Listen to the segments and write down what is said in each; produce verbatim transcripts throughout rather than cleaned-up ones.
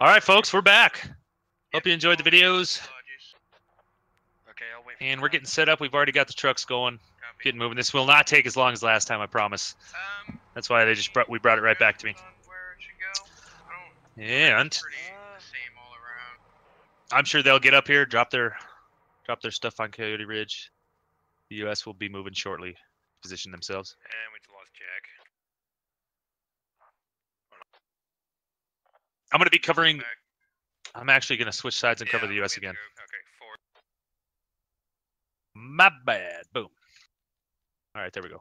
All right, folks, we're back. Hope you enjoyed the videos. And we're getting set up. We've already got the trucks going, getting moving. This will not take as long as last time, I promise. That's why they just brought we brought it right back to me. And I'm sure they'll get up here, drop their drop their stuff on Coyote Ridge. The U S will be moving shortly. Position themselves. And we lost Jack. I'm going to be covering. I'm actually going to switch sides and yeah, cover the U S again. Okay, four. My bad. Boom. All right, there we go.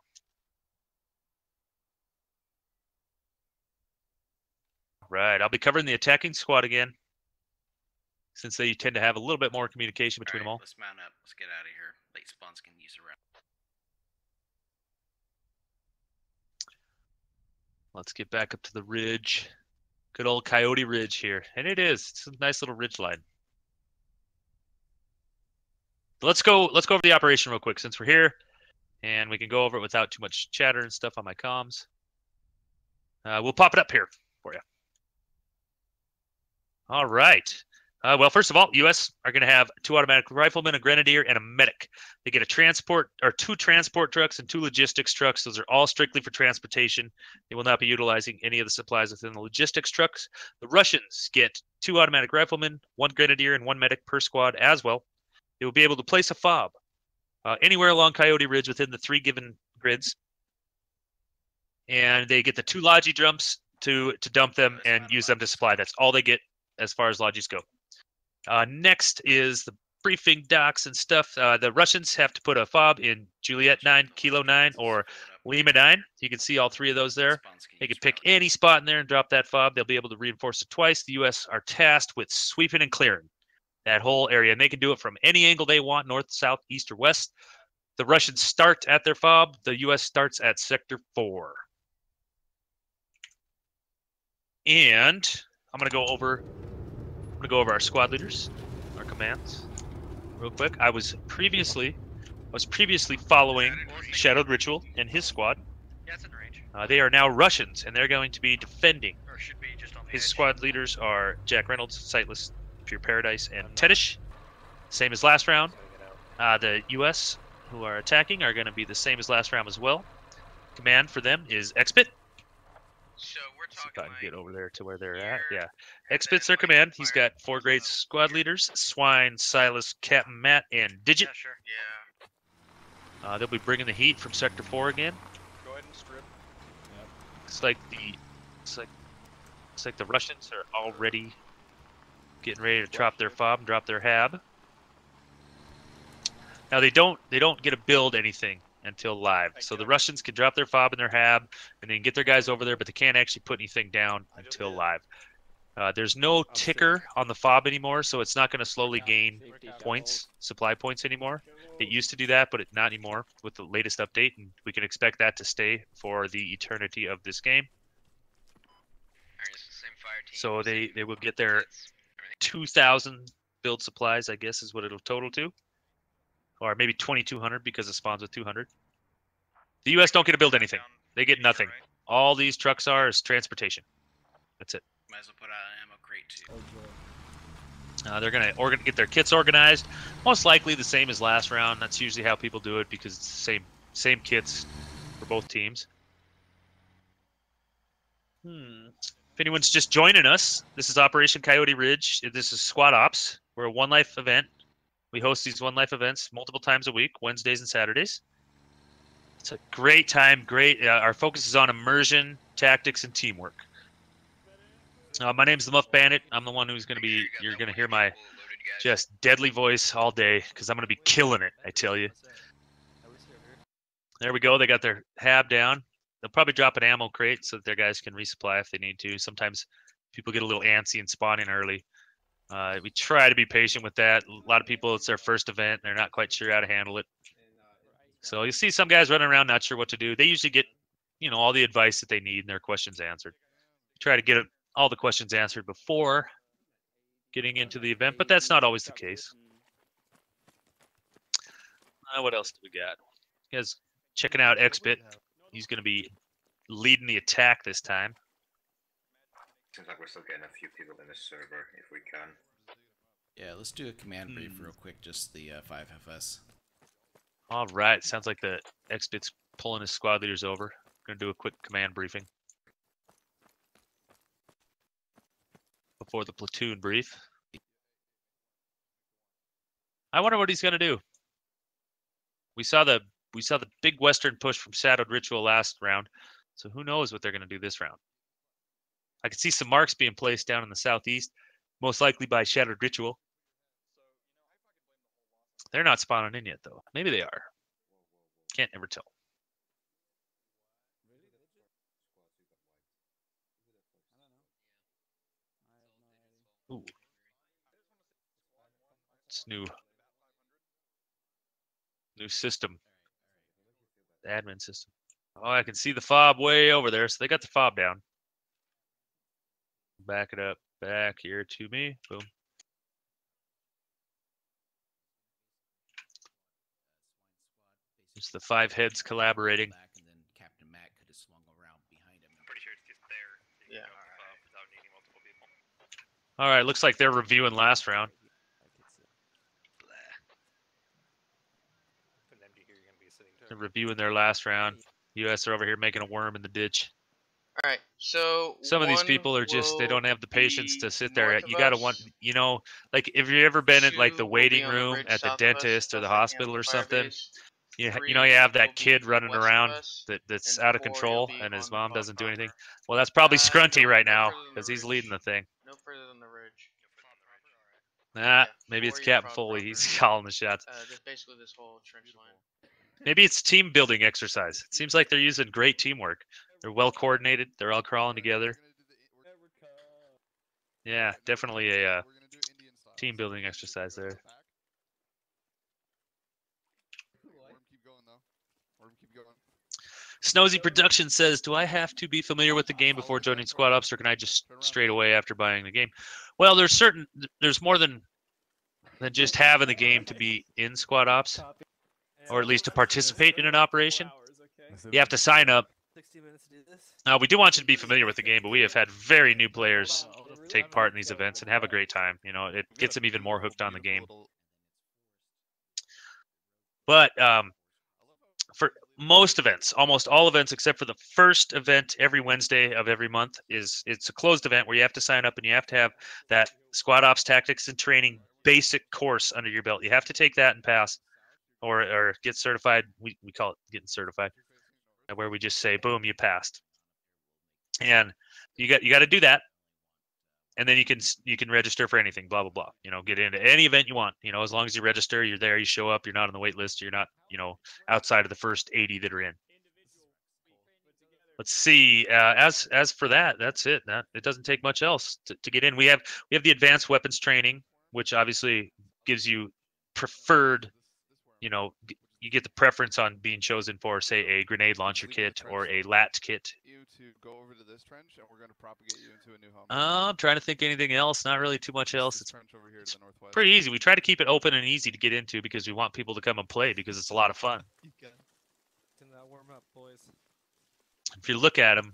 All right, I'll be covering the attacking squad again, since they tend to have a little bit more communication between all right, them all. Let's mount up. Let's get out of here. Late spawns can use around. Let's get back up to the ridge. Good old Coyote Ridge here. And it is. It's a nice little ridge line. Let's go let's go over the operation real quick since we're here. And we can go over it without too much chatter and stuff on my comms. Uh, we'll pop it up here for you. All right. Uh, well, first of all, U S are going to have two automatic riflemen, a grenadier, and a medic. They get a transport, or two transport trucks and two logistics trucks. Those are all strictly for transportation. They will not be utilizing any of the supplies within the logistics trucks. The Russians get two automatic riflemen, one grenadier, and one medic per squad as well. They will be able to place a fob uh, anywhere along Coyote Ridge within the three given grids. And they get the two logi drums to, to dump them and use them to supply. That's all they get as far as logis go. Uh, next is the briefing docs and stuff. Uh, the Russians have to put a fob in Juliet nine, Kilo nine, or Lima nine. You can see all three of those there. They can pick any spot in there and drop that fob. They'll be able to reinforce it twice. The U S are tasked with sweeping and clearing that whole area, and they can do it from any angle they want, north, south, east, or west. The Russians start at their fob. The U S starts at Sector four. And I'm going to go over... to go over our squad leaders, our commands, real quick. I was previously, I was previously following Shadowed Ritual and his squad. Yeah, it's in range. Uh, they are now Russians, and they're going to be defending. Or should be just on the his edge. Squad leaders are Jack Reynolds, Sightless, Pure Paradise, and Tettish. Same as last round. Uh, the U S who are attacking are going to be the same as last round as well. Command for them is X P I T. So we're talking so I can like get over there to where they're at. Yeah. X P I T's their command. He's got four great squad leaders, Swine, Silas, Captain Matt, and Digit. Yeah, sure. Yeah. Uh, they'll be bringing the heat from Sector four again. Go ahead and strip. Yep. It's like the it's like, it's like the Russians are already getting ready to drop their fob and drop their hab. Now they don't they don't get to build anything until live. So the Russians can drop their fob and their hab and then get their guys over there, but they can't actually put anything down until live. Uh, there's no ticker on the fob anymore, so it's not going to slowly gain points, supply points anymore. It used to do that, but it, not anymore with the latest update, and we can expect that to stay for the eternity of this game. So they, they will get their two thousand build supplies, I guess, is what it'll total to. Or maybe twenty-two hundred because it spawns with two hundred. The U S don't get to build anything. They get nothing. All these trucks are is transportation. That's it. Might as well put out an ammo crate too. Uh, they're going to get their kits organized. Most likely the same as last round. That's usually how people do it because it's the same, same kits for both teams. Hmm. If anyone's just joining us, this is Operation Coyote Ridge. This is Squad Ops. We're a One Life event. We host these One Life events multiple times a week, Wednesdays and Saturdays. It's a great time. Great. Uh, our focus is on immersion, tactics, and teamwork. Uh, my name's the Muff Bandit. I'm the one who's going to be. You're going to hear my just deadly voice all day because I'm going to be killing it. I tell you. There we go. They got their hab down. They'll probably drop an ammo crate so that their guys can resupply if they need to. Sometimes people get a little antsy and spawn in early. Uh, we try to be patient with that. A lot of people, it's their first event. They're not quite sure how to handle it. So you see some guys running around, not sure what to do. They usually get, you know, all the advice that they need and their questions answered. We try to get all the questions answered before getting into the event, but that's not always the case. Uh, what else do we got? You guys checking out X P I T. He's going to be leading the attack this time. Seems like we're still getting a few people in the server, if we can. Yeah, let's do a command brief mm. real quick, just the uh, five F S. All right, sounds like the X P I T's pulling his squad leaders over. Going to do a quick command briefing before the platoon brief. I wonder what he's going to do. We saw the we saw the big Western push from Shadowed Ritual last round, so who knows what they're going to do this round. I can see some marks being placed down in the southeast, most likely by Shadowed Ritual. They're not spawning in yet, though. Maybe they are. Can't ever tell. Ooh. It's new. New system. The admin system. Oh, I can see the fob way over there, so they got the fob down. Back it up. Back here to me. Boom. It's the five heads collaborating. Back and then Captain Matt could have swung around behind him. I'm pretty sure it's just there. Yeah. All right, looks like they're reviewing last round. They're reviewing their last round. U S are over here making a worm in the ditch. All right, so some of these people are just—they don't have the patience to sit there. You gotta want, you know, like if you've ever been in like the waiting room at the dentist or the hospital or something. You, you know, you have that kid running around that, that's out of control, and his mom doesn't do anything. Well, that's probably Scrunty right now because he's leading the thing. No further than the ridge. Nah, maybe it's Captain Foley. He's calling the shots. Basically, this whole trench line. Maybe it's team building exercise. It seems like they're using great teamwork. They're well coordinated. They're all crawling together. Yeah, definitely a uh, team building exercise there. Snowzy Production says, do I have to be familiar with the game before joining Squad Ops, or can I just straight away after buying the game? Well, there's certain, there's more than than just having the game to be in Squad Ops, or at least to participate in an operation. You have to sign up. Now, we do want you to be familiar with the game, but we have had very new players take part in these events and have a great time. You know, it gets them even more hooked on the game. But um, for... most events, almost all events except for the first event every Wednesday of every month, is it's a closed event where you have to sign up and you have to have that Squad Ops Tactics and Training basic course under your belt. You have to take that and pass or or get certified. We, we call it getting certified, where we just say, boom, you passed. And you got you got to do that. And then you can you can register for anything, blah, blah, blah. You know, get into any event you want. You know, as long as you register, you're there, you show up, you're not on the wait list, you're not, you know, outside of the first eighty that are in. Let's see. Uh, as as for that, that's it. That, it doesn't take much else to, to get in. We have we have the advanced weapons training, which obviously gives you preferred, you know, you get the preference on being chosen for, say, a grenade launcher kit or a L A T kit. You to go over to this trench, and we're going to propagate you into a new home. Uh, I'm trying to think anything else. Not really too much else. It's pretty easy. We try to keep it open and easy to get into because we want people to come and play because it's a lot of fun. Warm up, boys. If you look at them,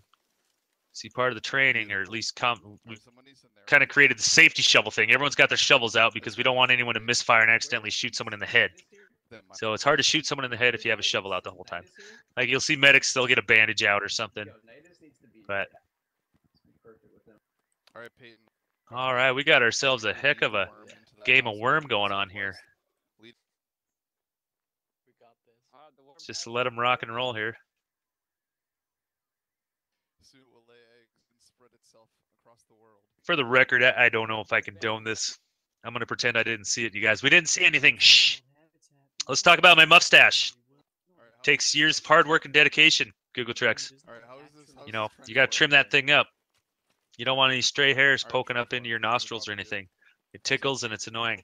see part of the training, or at least come, we kind of created the safety shovel thing. Everyone's got their shovels out because we don't want anyone to misfire and accidentally shoot someone in the head. So it's hard to shoot someone in the head if you have a shovel out the whole time. Like you'll see medics, they'll get a bandage out or something. But all right, Peyton. All right, we got ourselves a heck of a game of worm going on here. Just let them rock and roll here. For the record, I don't know if I condone this. I'm gonna pretend I didn't see it, you guys. We didn't see anything. Shh. Let's talk about my mustache. Right, takes years of hard work and dedication, Google Trex. Right, you know, you got to trim that thing up. You don't want any stray hairs right, poking up into your nostrils or anything. It tickles and it's annoying.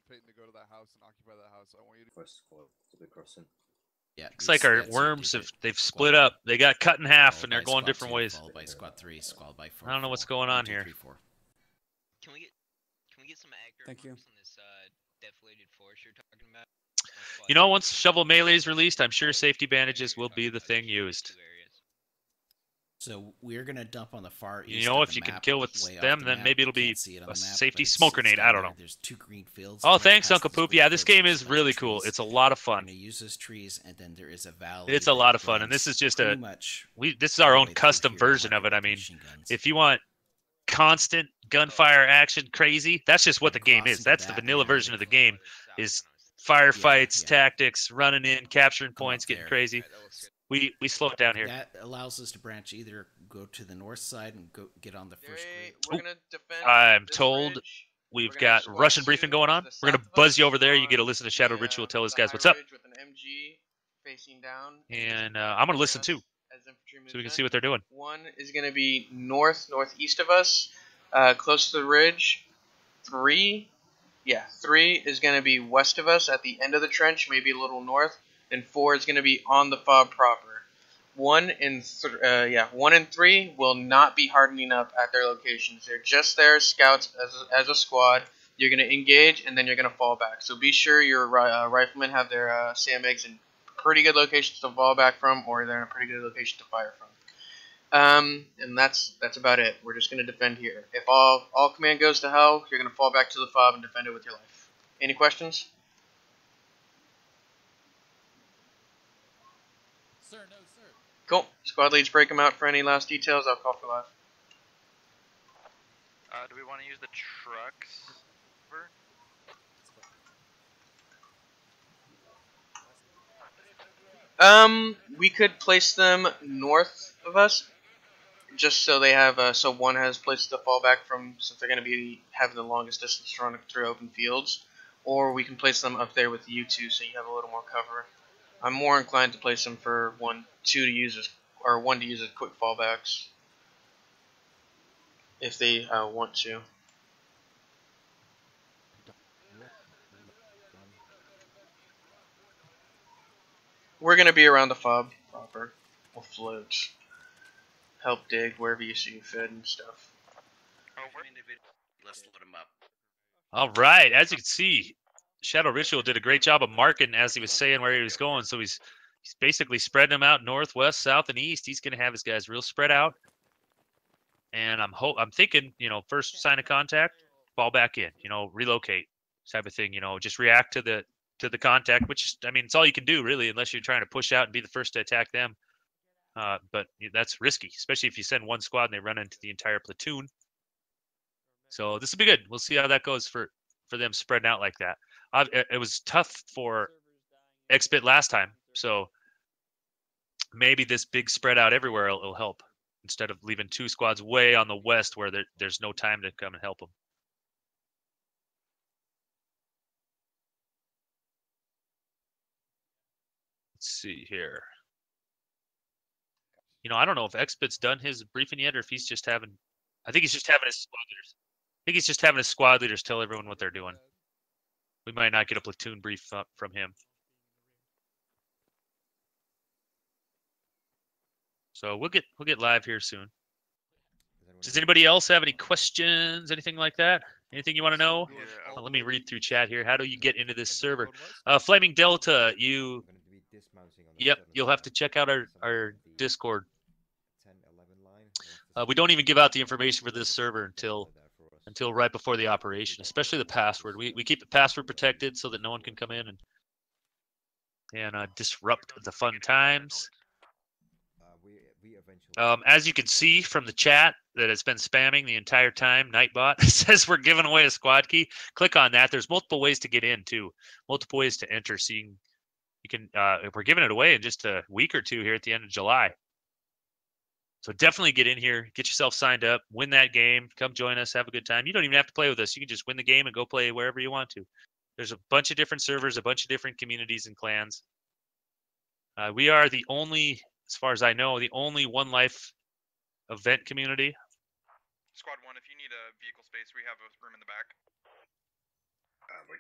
Yeah, looks like our worms have they've split up. They got cut in half and they're going different ways. I don't know what's going on here. Can we get can we get some accurate marks on this uh, deflated force you're talking about? You know, once Shovel Melee is released, I'm sure safety bandages will be the thing used. So we're going to dump on the far east. You know, if you can kill with them, then maybe it'll be a safety smoke grenade. I don't know. There's two green fields. Oh, thanks, Uncle Poop. Yeah, this game is really cool. It's a lot of fun. Use those trees, and then there is a valley. It's a lot of fun, and this is just a we. This is our own custom version of it. I mean, if you want constant gunfire action, crazy. That's just what the game is. That's the vanilla version of the game. Is firefights, tactics, running in, capturing points, getting crazy. We we slow it down here. That allows us to branch either go to the north side and go get on the first green. I'm told we've got Russian briefing going on. We're going to buzz you over there. You get to listen to Shadowed Ritual tell these guys what's up. And uh, I'm going to listen too so we can see what they're doing. One is going to be north, northeast of us, uh, close to the ridge. Three, yeah, three is going to be west of us at the end of the trench, maybe a little north. And four is going to be on the fob proper. One and th uh, yeah, one and three will not be hardening up at their locations. They're just there as scouts, as a, as a squad. You're going to engage, and then you're going to fall back. So be sure your uh, riflemen have their uh, sandbags in pretty good locations to fall back from, or they're in a pretty good location to fire from. Um, and that's that's about it. We're just going to defend here. If all all command goes to hell, you're going to fall back to the fob and defend it with your life. Any questions? Sir, no, sir. Cool. Squad leads, break them out for any last details. I'll call for live. Uh, do we want to use the trucks? Over? Um, we could place them north of us, just so they have. Uh, so one has places to fall back from, since they're going to be having the longest distance to run through open fields. Or we can place them up there with you two, so you have a little more cover. I'm more inclined to place them for one, two to use as, or one to use as quick fallbacks, if they uh, want to. We're gonna be around the fob proper, or floats. Help dig wherever you see fit and stuff. Let's load them up. All right, as you can see, Shadow Ritual did a great job of marking, as he was saying, where he was going. So he's he's basically spreading them out north, west, south, and east. He's going to have his guys real spread out. And I'm hope I'm thinking, you know, first sign of contact, fall back in, you know, relocate type of thing, you know, just react to the to the contact, which is, I mean, it's all you can do really, unless you're trying to push out and be the first to attack them. Uh, but that's risky, especially if you send one squad and they run into the entire platoon. So this will be good. We'll see how that goes for for them spreading out like that. I've, it was tough for X P I T last time, so maybe this big spread out everywhere will, will help, instead of leaving two squads way on the west where there, there's no time to come and help them. Let's see here. You know, I don't know if X P I T's done his briefing yet, or if he's just having. I think he's just having his squad leaders. I think he's just having his squad leaders tell everyone what they're doing. We might not get a platoon brief up from him. So we'll get we'll get live here soon. Does anybody else have any questions, anything like that? Anything you want to know? Yeah. Oh, let me read through chat here. How do you get into this server? Uh, Flaming Delta, you. Yep, you'll have to check out our our Discord. Uh, we don't even give out the information for this server until. Until right before the operation, especially the password. We we keep it password protected so that no one can come in and and uh, disrupt the fun times. Um, as you can see from the chat that it's been spamming the entire time, Nightbot says we're giving away a squad key. Click on that. There's multiple ways to get in too, multiple ways to enter. So you can, you can uh, if we're giving it away in just a week or two here at the end of July. So definitely get in here, get yourself signed up, win that game, come join us, have a good time. You don't even have to play with us. You can just win the game and go play wherever you want to. There's a bunch of different servers, a bunch of different communities and clans. Uh, we are the only, as far as I know, the only One Life event community. Squad one, if you need a vehicle space, we have a room in the back. Uh, wait.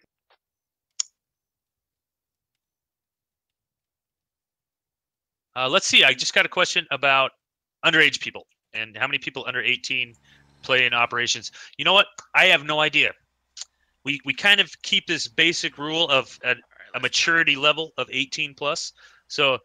Uh, let's see. I just got a question about underage people and how many people under eighteen play in operations. You know what? I have no idea. We we kind of keep this basic rule of a, a maturity level of eighteen plus. So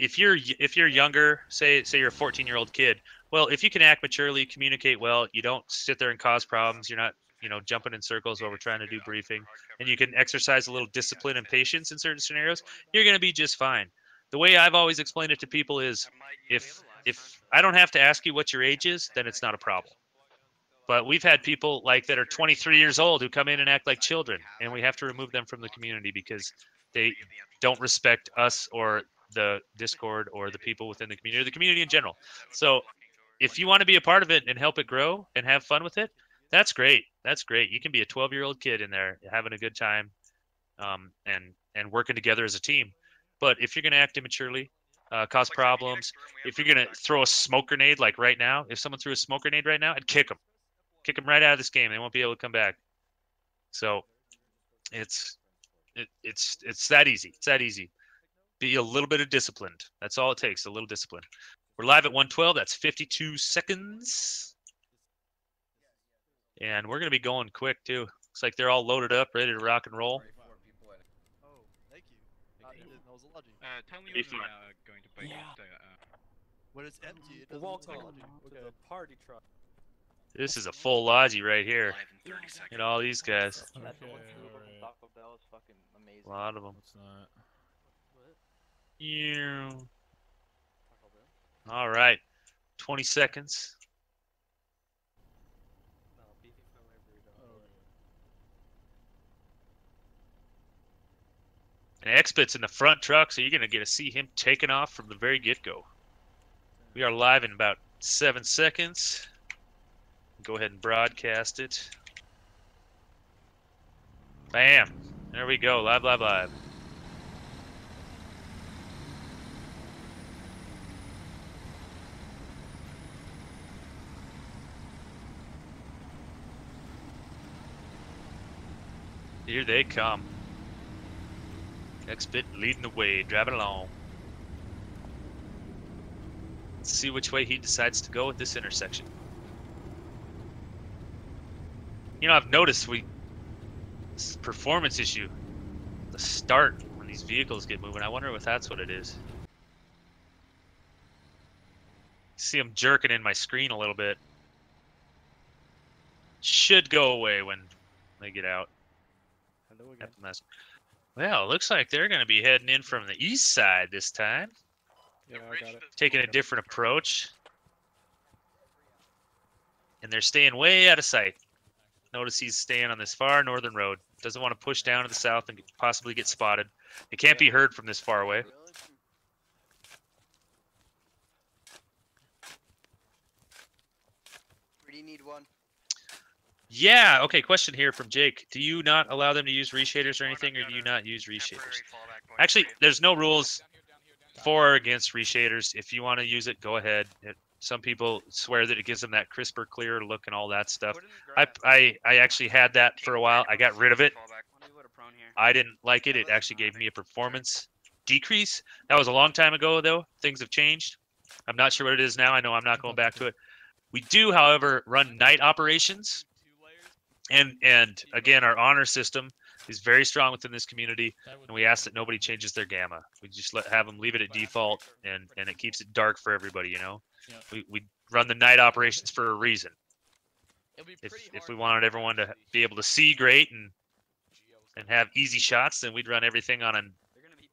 if you're if you're younger, say say you're a fourteen year old kid, well, if you can act maturely, communicate well, you don't sit there and cause problems, you're not, you know, jumping in circles while we're trying to do briefing, and you can exercise a little discipline and patience in certain scenarios, you're going to be just fine. The way I've always explained it to people is, if if I don't have to ask you what your age is, then it's not a problem. But we've had people like that are twenty-three years old who come in and act like children, and we have to remove them from the community because they don't respect us or the Discord or the people within the community, or the community in general. So if you want to be a part of it and help it grow and have fun with it, that's great. That's great. You can be a twelve year old kid in there having a good time, um, and, and working together as a team. But if you're going to act immaturely, uh, cause problems, if you're going to throw a smoke grenade, like right now, if someone threw a smoke grenade right now, I'd kick them, kick them right out of this game. They won't be able to come back. So it's, it, it's, it's that easy. It's that easy. Be a little bit of disciplined. That's all it takes. A little discipline. We're live at one twelve. That's fifty-two seconds. And we're going to be going quick, too. Looks like they're all loaded up, ready to rock and roll. Oh, thank you. Uh, tell me if you are going to bring out the... When it's empty, it doesn't look like a party truck. This is a full lodgy right here. Look at all these guys. Okay, right. A lot of them. It's not... Yeah. All right. twenty seconds. And X P I T's in the front truck, so you're going to get to see him taking off from the very get-go. We are live in about seven seconds. Go ahead and broadcast it. Bam. There we go. Live, live, live. Here they come. X P I T leading the way, driving along. Let's see which way he decides to go at this intersection. You know, I've noticed we this performance issue. The start when these vehicles get moving. I wonder if that's what it is. See him jerking in my screen a little bit. Should go away when they get out. Hello again. Well, looks like they're going to be heading in from the east side this time. Yeah, I got it. Taking a different approach. And they're staying way out of sight. Notice he's staying on this far northern road. Doesn't want to push down to the south and possibly get spotted. It can't be heard from this far away. Where do you need one? Yeah, okay, question here from Jake. Do you not allow them to use reshaders or anything, or do you not use reshaders? Actually, there's no rules for or against reshaders. If you want to use it, go ahead. It, some people swear that it gives them that crisper, clearer look and all that stuff. I, I, I actually had that for a while. I got rid of it. I didn't like it. It actually gave me a performance decrease. That was a long time ago, though. Things have changed. I'm not sure what it is now. I know I'm not going back to it. We do, however, run night operations. And, and again, our honor system is very strong within this community, and we ask that nobody changes their gamma. We just let, have them leave it at default, and, and it keeps it dark for everybody, you know? We, we run the night operations for a reason. If, if we wanted everyone to be able to see great and, and have easy shots, then we'd run everything on a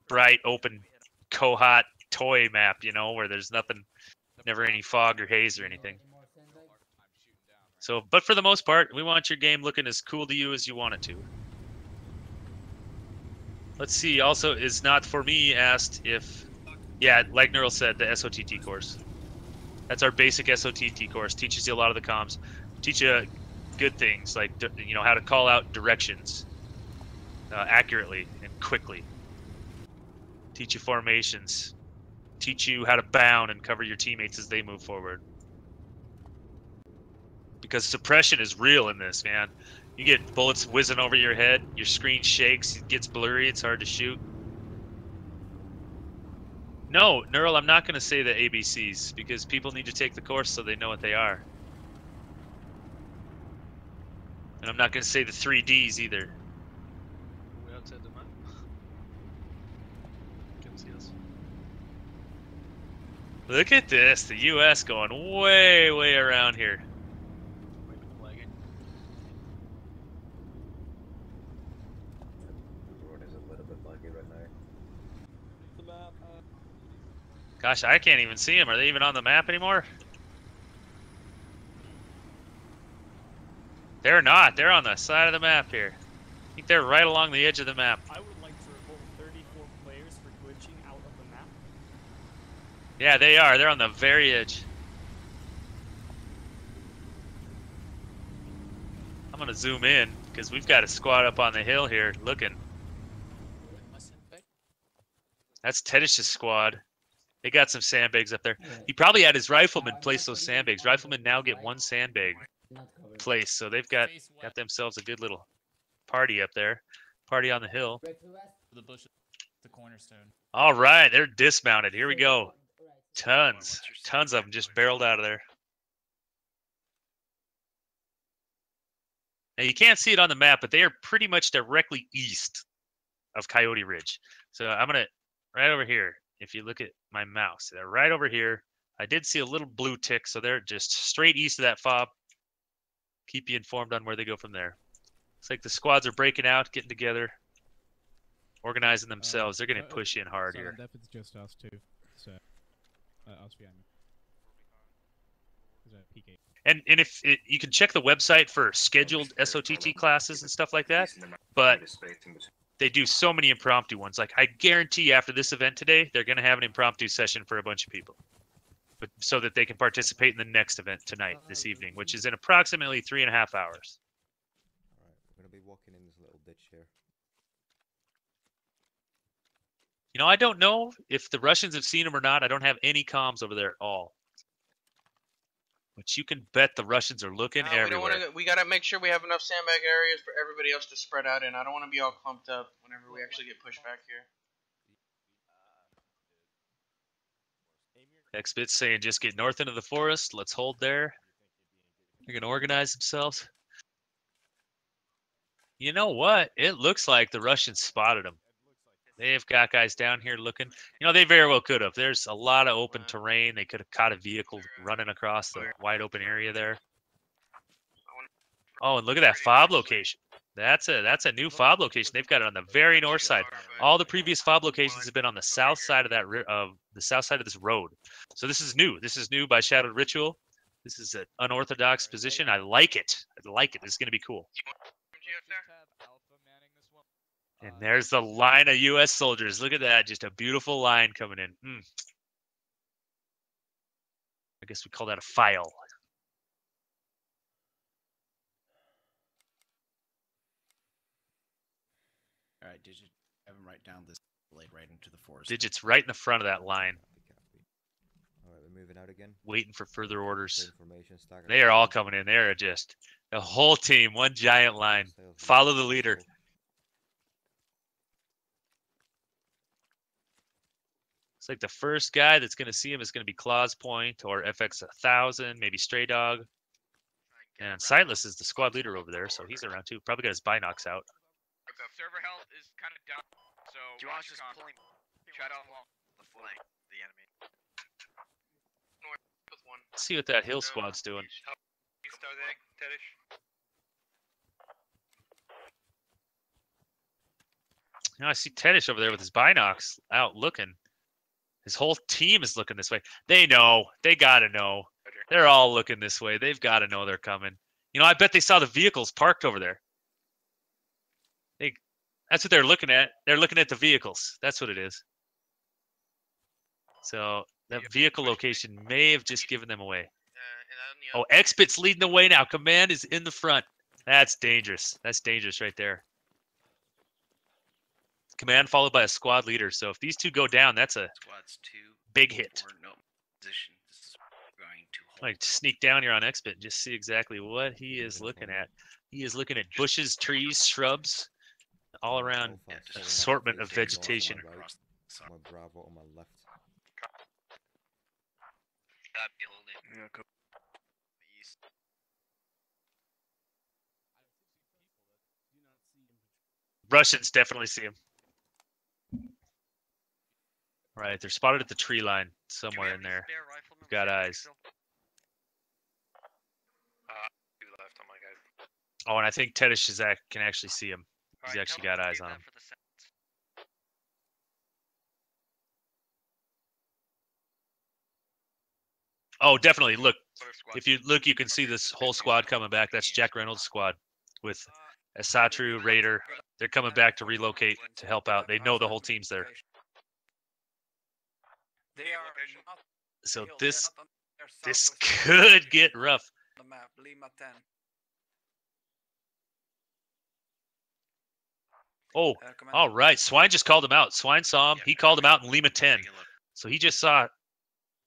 bright, open, Kohat toy map, you know, where there's nothing, never any fog or haze or anything. So, but for the most part, we want your game looking as cool to you as you want it to. Let's see. Also, is not for me asked if, yeah, like Neural said, the S O T T course. That's our basic S O T T course. Teaches you a lot of the comms. Teach you good things like, you know, how to call out directions uh, accurately and quickly. Teach you formations. Teach you how to bound and cover your teammates as they move forward. Because suppression is real in this, man. You get bullets whizzing over your head, your screen shakes, it gets blurry, it's hard to shoot. No, Neural, I'm not going to say the A B Cs, because people need to take the course so they know what they are. And I'm not going to say the three Ds either. We outside the map? Come see us. Look at this, the U S going way, way around here. Gosh, I can't even see them. Are they even on the map anymore? They're not. They're on the side of the map here. I think they're right along the edge of the map. I would like to report thirty-four players for glitching out of the map. Yeah, they are. They're on the very edge. I'm going to zoom in because we've got a squad up on the hill here looking. That's Tettish's squad. They got some sandbags up there. He probably had his rifleman place those sandbags. Riflemen now get one sandbag place, so they've got got themselves a good little party up there. Party on the hill. The bush, the cornerstone. All right, they're dismounted. Here we go. Tons, tons of them just barreled out of there. Now you can't see it on the map, but they are pretty much directly east of Coyote Ridge. So I'm gonna right over here. If you look at my mouse, they're right over here. I did see a little blue tick, so they're just straight east of that fob. Keep you informed on where they go from there. It's like the squads are breaking out, getting together, organizing themselves. Uh, they're going to uh, push in hard so here. That was just us two, so uh, us behind me. And and if it, you can check the website for scheduled S O T T classes and stuff like that, but they do so many impromptu ones. Like, I guarantee after this event today, they're going to have an impromptu session for a bunch of people, but so that they can participate in the next event tonight, this evening, which is in approximately three and a half hours. All right, we're going to be walking in this little ditch here. You know, I don't know if the Russians have seen them or not. I don't have any comms over there at all. But you can bet the Russians are looking no, everywhere. We, don't wanna go, we gotta make sure we have enough sandbag areas for everybody else to spread out in. I don't want to be all clumped up whenever we actually get pushed back here. X P I T's saying just get north into the forest. Let's hold there. They're gonna organize themselves. You know what? It looks like the Russians spotted them. They've got guys down here looking. You know, they very well could have. There's a lot of open terrain. They could have caught a vehicle running across the wide open area there. Oh, and look at that fob location. That's a that's a new fob location. They've got it on the very north side. All the previous fob locations have been on the south side of that of the south side of this road. So this is new. This is new by Shadowed Ritual. This is an unorthodox position. I like it. I like it. This is going to be cool. And there's the line of U S soldiers. Look at that. Just a beautiful line coming in. Mm. I guess we call that a file. All right, Digit, have him right down this blade right into the forest. Digit's right in the front of that line. All right, we're moving out again. Waiting for further orders. They are all coming in. They are just the whole team, one giant line. Follow the leader. Like the first guy that's going to see him is going to be Klaus Point or F X one thousand, maybe Stray Dog. And Sightless is the squad leader over there, so he's around too. Probably got his binocs out. Server health is kind of down, so do you want to just pull him? Shut off the flank, the enemy. Let's see what that hill squad's doing. You know, I see Tettish over there with his binocs out looking. His whole team is looking this way. They know. They got to know. They're all looking this way. They've got to know they're coming. You know, I bet they saw the vehicles parked over there. They, that's what they're looking at. They're looking at the vehicles. That's what it is. So that vehicle location may have just given them away. Oh, X P I T's leading the way now. Command is in the front. That's dangerous. That's dangerous right there. Command followed by a squad leader. So if these two go down, that's a two, big hit. Four, no position. This is going to hold. Like to sneak down here on X P I T and just see exactly what he is looking at. He is looking at bushes, trees, shrubs, all around yeah, assortment of vegetation. My right, my Bravo on my left. Russians definitely see him. Right, they're spotted at the tree line somewhere in there. We've got eyes. Uh, two left on my guys. Oh, and I think Tettish is act can actually see him. He's right, actually got eyes on him. Oh, definitely. Look, if you look, you can see this whole squad coming back. That's Jack Reynolds' squad with Asatru, Raider. They're coming back to relocate to help out. They know the whole team's there. So this this could get rough. Oh, all right. Swine just called him out. Swine saw him. He called him out in Lima ten. So he just saw...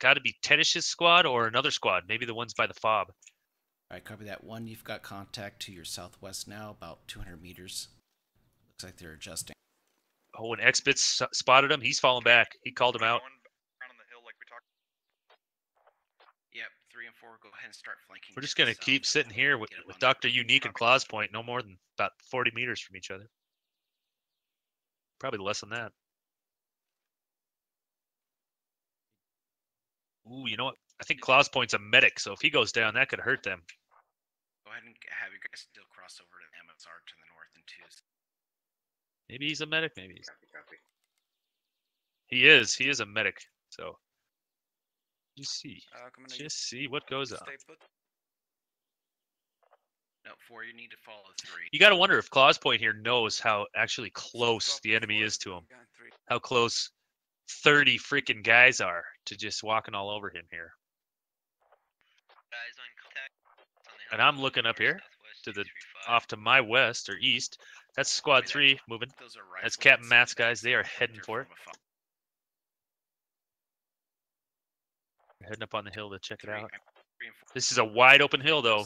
Got to be Tettish's squad or another squad. Maybe the ones by the fob. All right, copy that one. You've got contact to your southwest now, about two hundred meters. Looks like they're adjusting. Oh, and X P I T spotted him. He's falling back. He called him out. Around on the hill like we talked. Yep, three and four. Go ahead and start flanking. We're just going to so keep sitting here with, with Doctor Unique and Klaus Point, no more than about forty meters from each other. Probably less than that. Ooh, you know what? I think Klaus Point's a medic, so if he goes down, that could hurt them. Go ahead and have your guys still cross over to M S R to the north and twos. Maybe he's a medic, maybe he's... Copy, copy. He is. He is a medic, so... Just see. Uh, Just you... see what goes on. No, four, you need to follow three. You gotta wonder if Klaus Point here knows how actually close the enemy is to him. How close... thirty freaking guys are to just walking all over him here. Guys on contact. On and I'm looking up here to the off to my west or east. That's squad three moving. That's Captain Matt's guys. They are heading for it. They're heading up on the hill to check it out. This is a wide open hill though.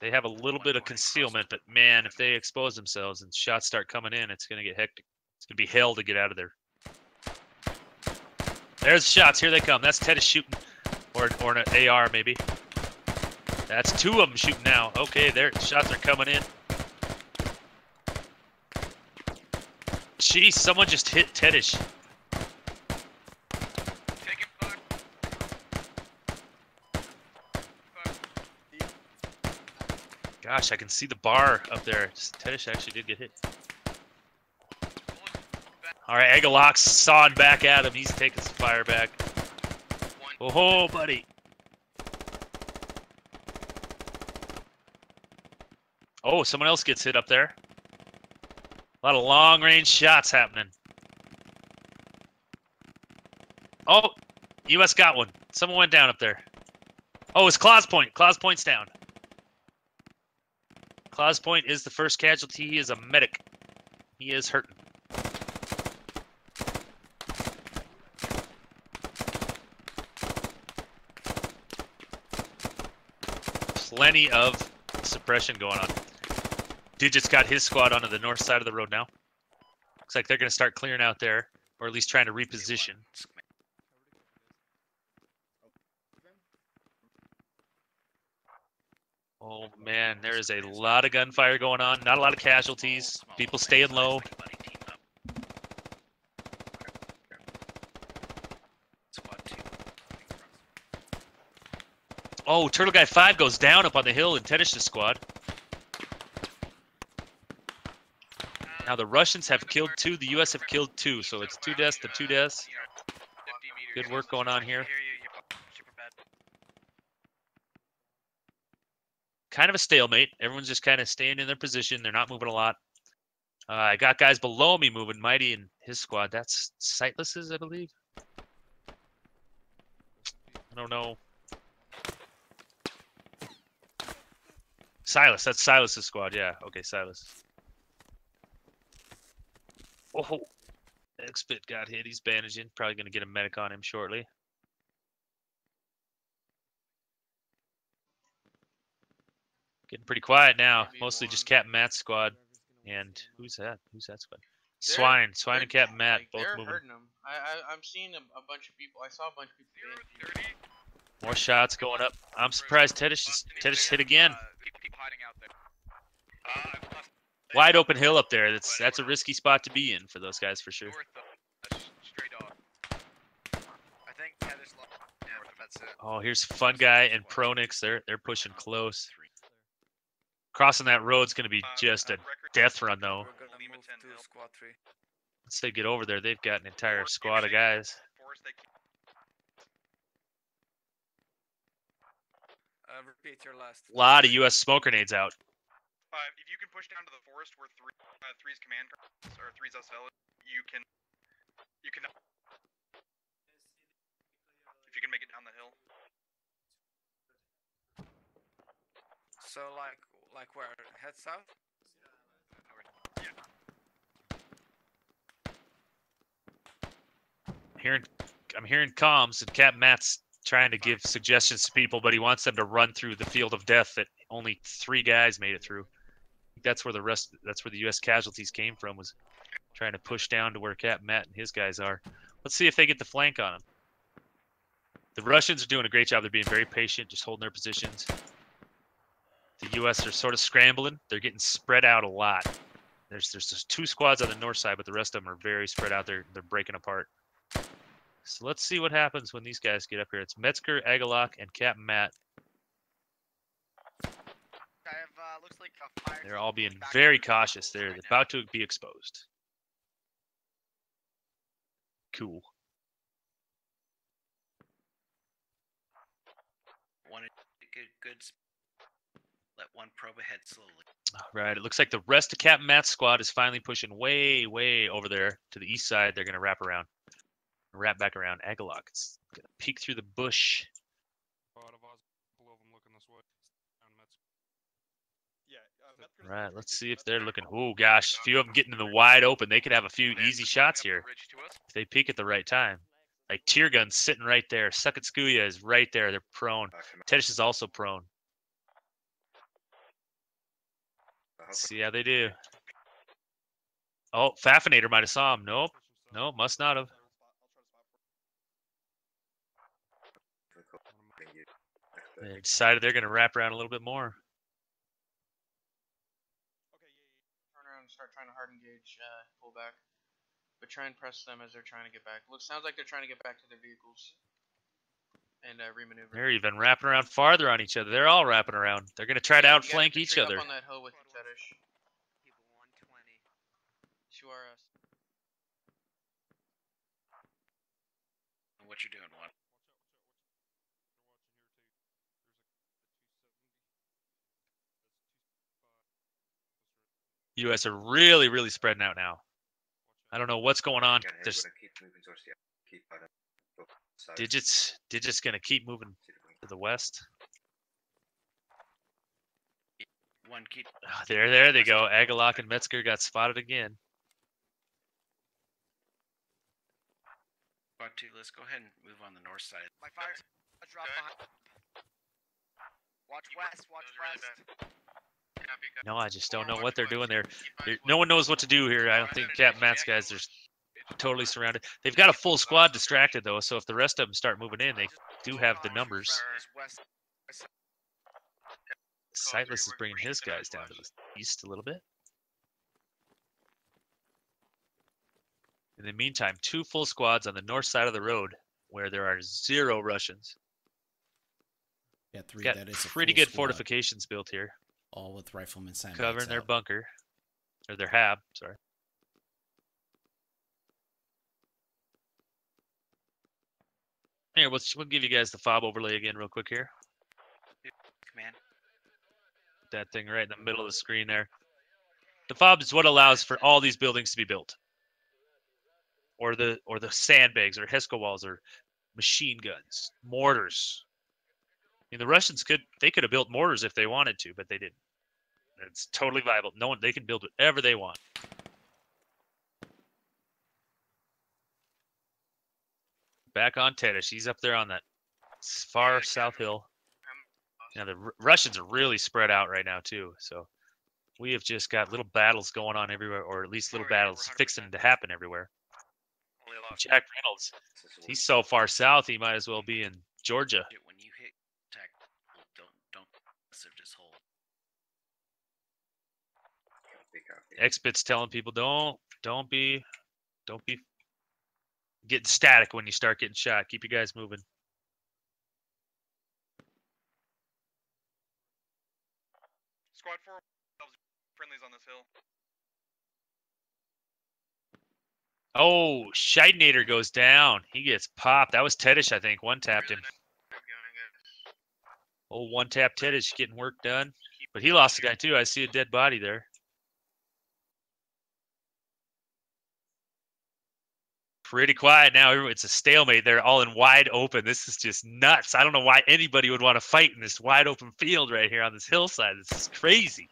They have a little bit of concealment, but man, if they expose themselves and shots start coming in, it's going to get hectic. It's going to be hell to get out of there. There's shots. Here they come. That's Tettish shooting. Or, or an A R, maybe. That's two of them shooting now. Okay, there. Shots are coming in. Jeez, someone just hit Tettish. Gosh, I can see the bar up there. Tettish actually did get hit. All right, Agalok's sawing back at him. He's taking some fire back. Oh, ho, buddy. Oh, someone else gets hit up there. A lot of long-range shots happening. Oh, U S got one. Someone went down up there. Oh, it's Klaus Point. Klaus Point's down. Klaus Point is the first casualty. He is a medic. He is hurting. Plenty of suppression going on. Digit's got his squad onto the north side of the road now. Looks like they're going to start clearing out there, or at least trying to reposition. Oh man, there is a lot of gunfire going on. Not a lot of casualties. People staying low. Oh, Turtle Guy five goes down up on the hill in Tettish's squad. Now the Russians have killed two, the U S have killed two, so it's two deaths to two deaths. Good work going on here. Kind of a stalemate. Everyone's just kind of staying in their position. They're not moving a lot. Uh, I got guys below me moving. Mighty and his squad. That's Sightless's, I believe. I don't know. Silas, that's Silas's squad, yeah. Okay, Silas. Oh, X P I T got hit. He's bandaging. Probably going to get a medic on him shortly. Getting pretty quiet now. Mostly just Captain Matt's squad. And who's that? Who's that squad? They're, Swine. Swine and Captain Matt like both moving. Hurting them. I, I, I'm seeing a, a bunch of people. I saw a bunch of people. thirty. More shots going up. I'm surprised Tettish is, Tettish hit again. Wide open hill up there. That's that's a risky spot to be in for those guys for sure. That's it. Oh, here's Fun Guy and Pronix. They're they're pushing close. Crossing that road's going to be just a death run, though. Once they get over there, they've got an entire squad of guys. Uh, repeat your last. A lot of U S smoke grenades out. Uh, if you can push down to the forest where three, uh, three's command or three's S L, you can, you can. If you can make it down the hill. So like, like where? Head south? Yeah. Hearing, I'm hearing comms, and Captain Matt's trying to give suggestions to people, but he wants them to run through the field of death that only three guys made it through. That's where the rest. That's where the U S casualties came from. Was trying to push down to where Captain Matt and his guys are. Let's see if they get the flank on them. The Russians are doing a great job. They're being very patient, just holding their positions. The U S are sort of scrambling. They're getting spread out a lot. There's there's just two squads on the north side, but the rest of them are very spread out. They're they're breaking apart. So let's see what happens when these guys get up here. It's Metzger, Agalok, and Captain Matt. I have, uh, looks like a fire. They're all being very cautious. They're right about now. to be exposed. Cool. One good, good. Let one probe ahead slowly. All right. It looks like the rest of Captain Matt's squad is finally pushing way, way over there to the east side. They're going to wrap around, wrap back around. Agalok, it's going to peek through the bush. All right, let's see if they're looking. Oh, gosh, a few of them getting in the wide open. They could have a few easy shots here if they peek at the right time. Like Tear Gun sitting right there. Sucketskuya is right there. They're prone. Tettish is also prone. Let's see how they do. Oh, Faffinator might have saw him. Nope. No, must not have. They decided they're going to wrap around a little bit more. Start trying to hard engage, uh, pull back, but try and press them as they're trying to get back. Look, sounds like they're trying to get back to their vehicles and uh, remaneuver. They're even wrapping around farther on each other. They're all wrapping around. They're gonna try to outflank to each other. Up on that hill with you, Tettish. You are us. What you doing, what? U S are really, really spreading out now. I don't know what's going on. There's... Digit's, Digit's going to keep moving to the west. One keep... oh, there, there they go. Agalok and Metzger got spotted again. Let's go ahead and move on the north side. My fire. I drop behind. Watch west. Watch west. No, I just don't know what they're doing there. They're, no one knows what to do here. I don't think Captain Matt's guys are totally surrounded. They've got a full squad distracted, though, so if the rest of them start moving in, they do have the numbers. Sightless is bringing his guys down to the east a little bit. In the meantime, two full squads on the north side of the road where there are zero Russians. Yeah, three. Got that is pretty good squad. Fortifications built here. All with riflemen sandbags covering their out. bunker, or their hab. Sorry. Here, we'll, we'll give you guys the fob overlay again, real quick here. Command. Put that thing right in the middle of the screen there. The fob is what allows for all these buildings to be built, or the or the sandbags, or HESCO walls, or machine guns, mortars. I mean, the Russians could, they could have built mortars if they wanted to, but they didn't. It's totally viable. No one, they can build whatever they want. Back on Tettish. He's up there on that far south hill. Now, the R Russians are really spread out right now, too. So we have just got little battles going on everywhere, or at least little battles fixing to happen everywhere. Jack Reynolds, he's so far south, he might as well be in Georgia. X P I T's telling people don't don't be don't be getting static when you start getting shot. Keep you guys moving. Squad four, friendlies on this hill. Oh, Shadownator goes down. He gets popped. That was Tettish, I think. One tapped him. Old one tap Tettish getting work done. But he lost a guy too. I see a dead body there. Pretty quiet now. It's a stalemate. They're all in wide open. This is just nuts. I don't know why anybody would want to fight in this wide open field right here on this hillside. This is crazy.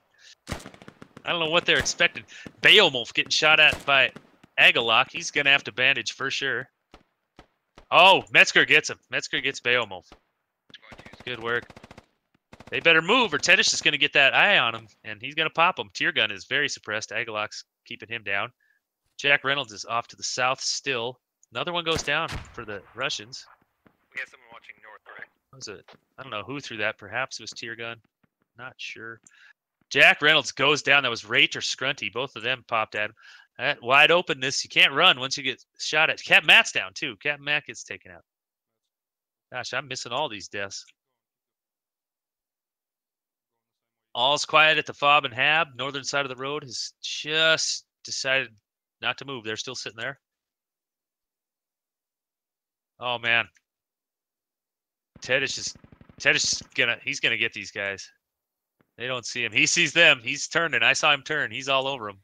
I don't know what they're expecting. Beowulf getting shot at by Agalok. He's going to have to bandage for sure. Oh, Metzger gets him. Metzger gets Beowulf. Good work. They better move or Tettish is going to get that eye on him, and he's going to pop him. Tear Gun is very suppressed. Agalok's keeping him down. Jack Reynolds is off to the south still. Another one goes down for the Russians. We have someone watching north, correct? Was it? I don't know who threw that. Perhaps it was Tear Gun. Not sure. Jack Reynolds goes down. That was Rate or Scrunty. Both of them popped at him. That wide openness. You can't run once you get shot at. Captain Matt's down too. Captain Matt gets taken out. Gosh, I'm missing all these deaths. All's quiet at the Fob and Hab. Northern side of the road has just decided not to move. They're still sitting there. Oh man, Tettish is Tettish is gonna he's gonna get these guys. They don't see him. He sees them. He's turning. I saw him turn. He's all over him.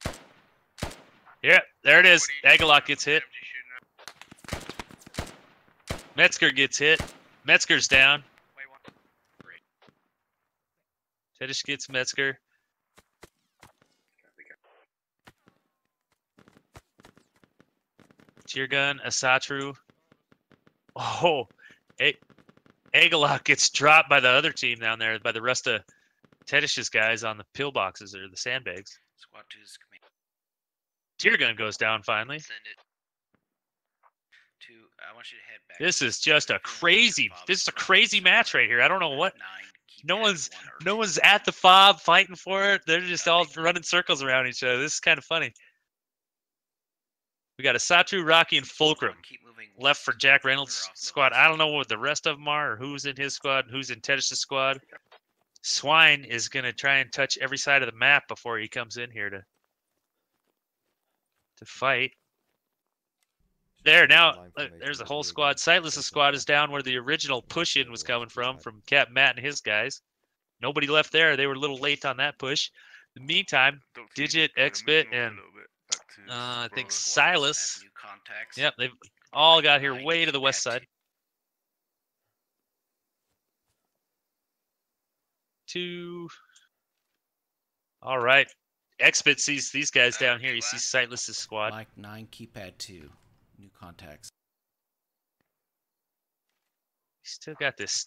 Yeah, there it is. Agalok gets hit. Metzger gets hit. Metzger's down. Tettish gets Metzger. Tear Gun, Asatru. Oh, A Agalok gets dropped by the other team down there, by the rest of Tettish's guys on the pillboxes or the sandbags. Squad two's command. Tear Gun goes down finally. Send it to, I want you to head back. This is just a crazy. This is a crazy match right here. I don't know what. No one's no one's at the Fob fighting for it. They're just all running circles around each other. This is kind of funny. We got Asatru, Rocky, and Fulcrum left for Jack Reynolds' squad. I don't know what the rest of them are or who's in his squad, who's in Tettish's squad. Swine is going to try and touch every side of the map before he comes in here to to fight. There, now, there's the whole squad. Sightless' squad is down where the original push-in was coming from, from Cap Matt and his guys. Nobody left there. They were a little late on that push. In the meantime, Digit, X P I T, and... Uh, I think Silas. Yep, they've all got here way to the west side. Two. All right. X P I T sees these guys down here. He sees Sightless's squad. Mike nine, keypad two. New contacts. Still got this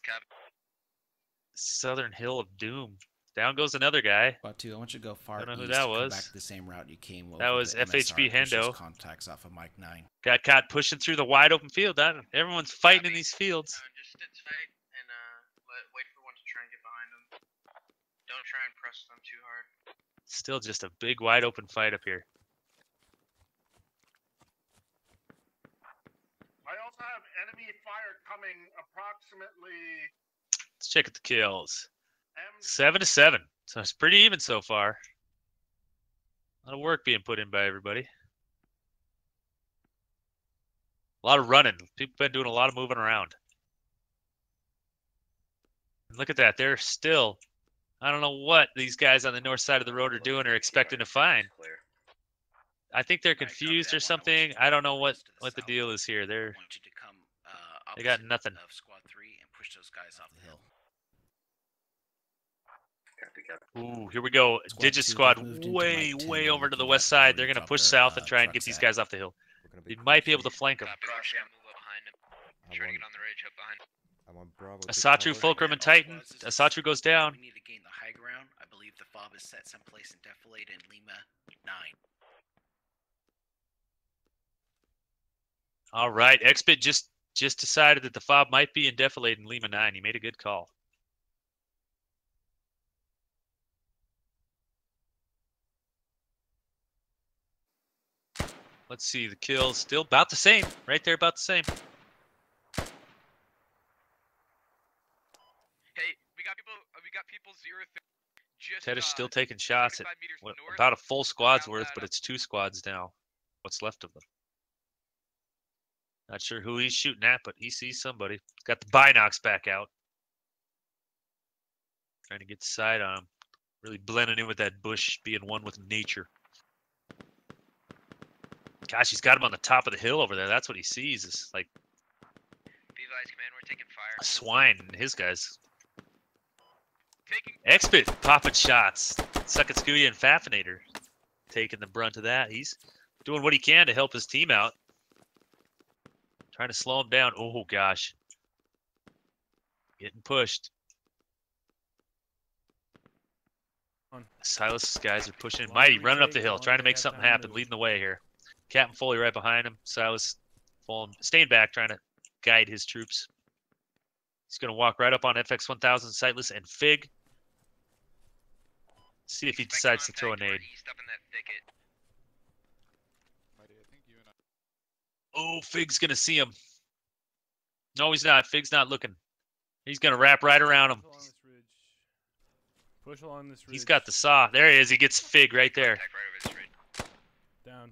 southern hill of doom. Down goes another guy. But two, I want you to go far. I don't know east, who that was. Back the same route you came over. That was F H B Hendo. Contacts off of Mike nine. Got caught pushing through the wide open field. I don't, everyone's fighting I mean, in these fields. Uh, just sit tight and uh, let, wait for one to try and get behind them. Don't try and press them too hard. Still just a big wide open fight up here. I also have enemy fire coming approximately. Let's check at the kills. Seven to seven, so it's pretty even so far. A lot of work being put in by everybody. A lot of running. People been doing a lot of moving around. And look at that. They're still. I don't know what these guys on the north side of the road are doing or expecting to find. I think they're confused or something. I don't know what what the deal is here. They're. They got nothing. Squad three and push those guys off the hill. Ooh, here we go. Digit squad way, way over to the west side. They're going to push south and try and get these guys off the hill. They might be able to flank them. Asatru, Fulcrum, and Titan. Asatru goes down. All right, X P I T just just decided that the Fob might be in Defilade in Lima nine. He made a good call. Let's see, the kills still about the same. Right there, about the same. Hey, we got people, we got people zero Tettish still taking shots at what, about a full squad's worth, but it's two squads now. What's left of them. Not sure who he's shooting at, but he sees somebody. He's got the binocs back out. Trying to get the side on him. Really blending in with that bush, being one with nature. Gosh, he's got him on the top of the hill over there. That's what he sees. It's like Levi's command, we're taking fire. Swine and his guys. Taking... X P I T popping shots. Sucketskuya and Faffinator taking the brunt of that. He's doing what he can to help his team out. Trying to slow him down. Oh, gosh. Getting pushed. Silas' guys are pushing. Mighty running up the hill, trying to make something happen, leading the way here. Captain Foley right behind him. Silas falling, staying back, trying to guide his troops. He's going to walk right up on F X one thousand, Sightless, and Fig. See if he decides to throw a nade. Oh, Fig's going to see him. No, he's not. Fig's not looking. He's going to wrap right around him. Push along this ridge. He's got the saw. There he is. He gets Fig right there. Right over down.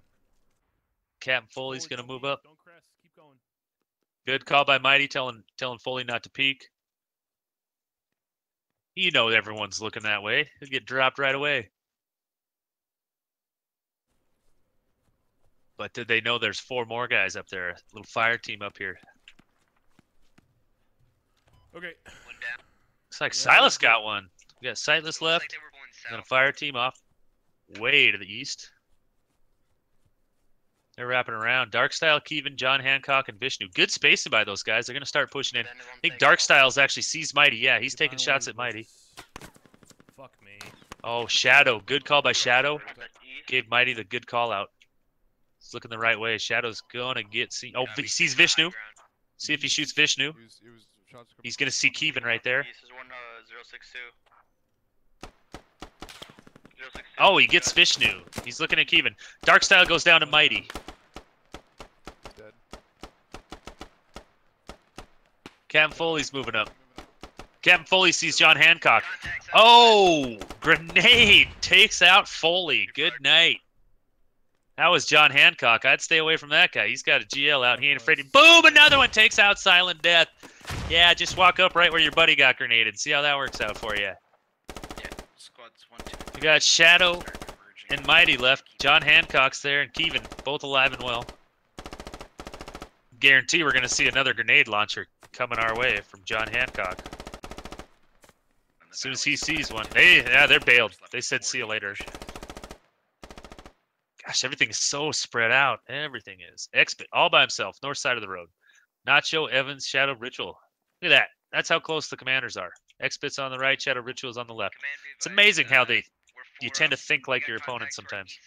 Captain Foley's going to move up. Don't crest. Keep going. Good call by Mighty, telling telling Foley not to peek. You know everyone's looking that way. He'll get dropped right away. But did they know there's four more guys up there? A little fire team up here. Okay. One down. Looks like yeah, Silas got one. We got Sightless left, like and a fire team off way to the east. They're wrapping around. Darkstyle, Keevan, John Hancock, and Vishnu. Good spacing by those guys. They're going to start pushing in. I think Darkstyle's actually sees Mighty. Yeah, he's taking shots at Mighty. Fuck me. Oh, Shadow. Good call by Shadow. Gave Mighty the good call out. He's looking the right way. Shadow's going to get seen. Oh, he sees Vishnu. See if he shoots Vishnu. He's going to see Keevan right there. Oh, he gets Vishnu. He's looking at Keevan. Darkstyle goes down to Mighty. Dead. Cam Foley's moving up. Cam Foley sees John Hancock. Oh, grenade takes out Foley. Good night. That was John Hancock. I'd stay away from that guy. He's got a G L out. He ain't afraid. Boom! Another one takes out Silent Death. Yeah, just walk up right where your buddy got grenaded. See how that works out for you. We got Shadow and Mighty left. John Hancock's there and Keevan, both alive and well. Guarantee we're going to see another grenade launcher coming our way from John Hancock. As soon as he sees one. They, yeah, they're bailed. They said see you later. Gosh, everything is so spread out. Everything is. X P I T all by himself, north side of the road. Nacho, Evans, Shadow, Ritual. Look at that. That's how close the commanders are. X P I T's on the right, Shadow Ritual's on the left. It's amazing how they you tend to think like your opponent sometimes.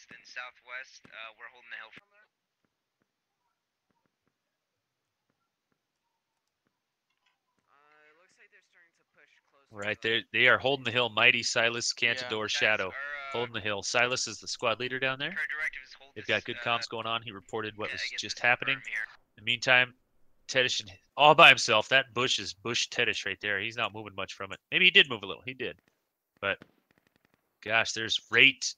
Right there, they are holding the hill. Mighty, Silas, Cantador, Shadow, holding the hill. Silas is the squad leader down there. They've got good comms going on. He reported what was just happening. In the meantime, Tettish and, all by himself. That bush is Bush Tettish right there. He's not moving much from it. Maybe he did move a little. He did. But, gosh, there's Rate,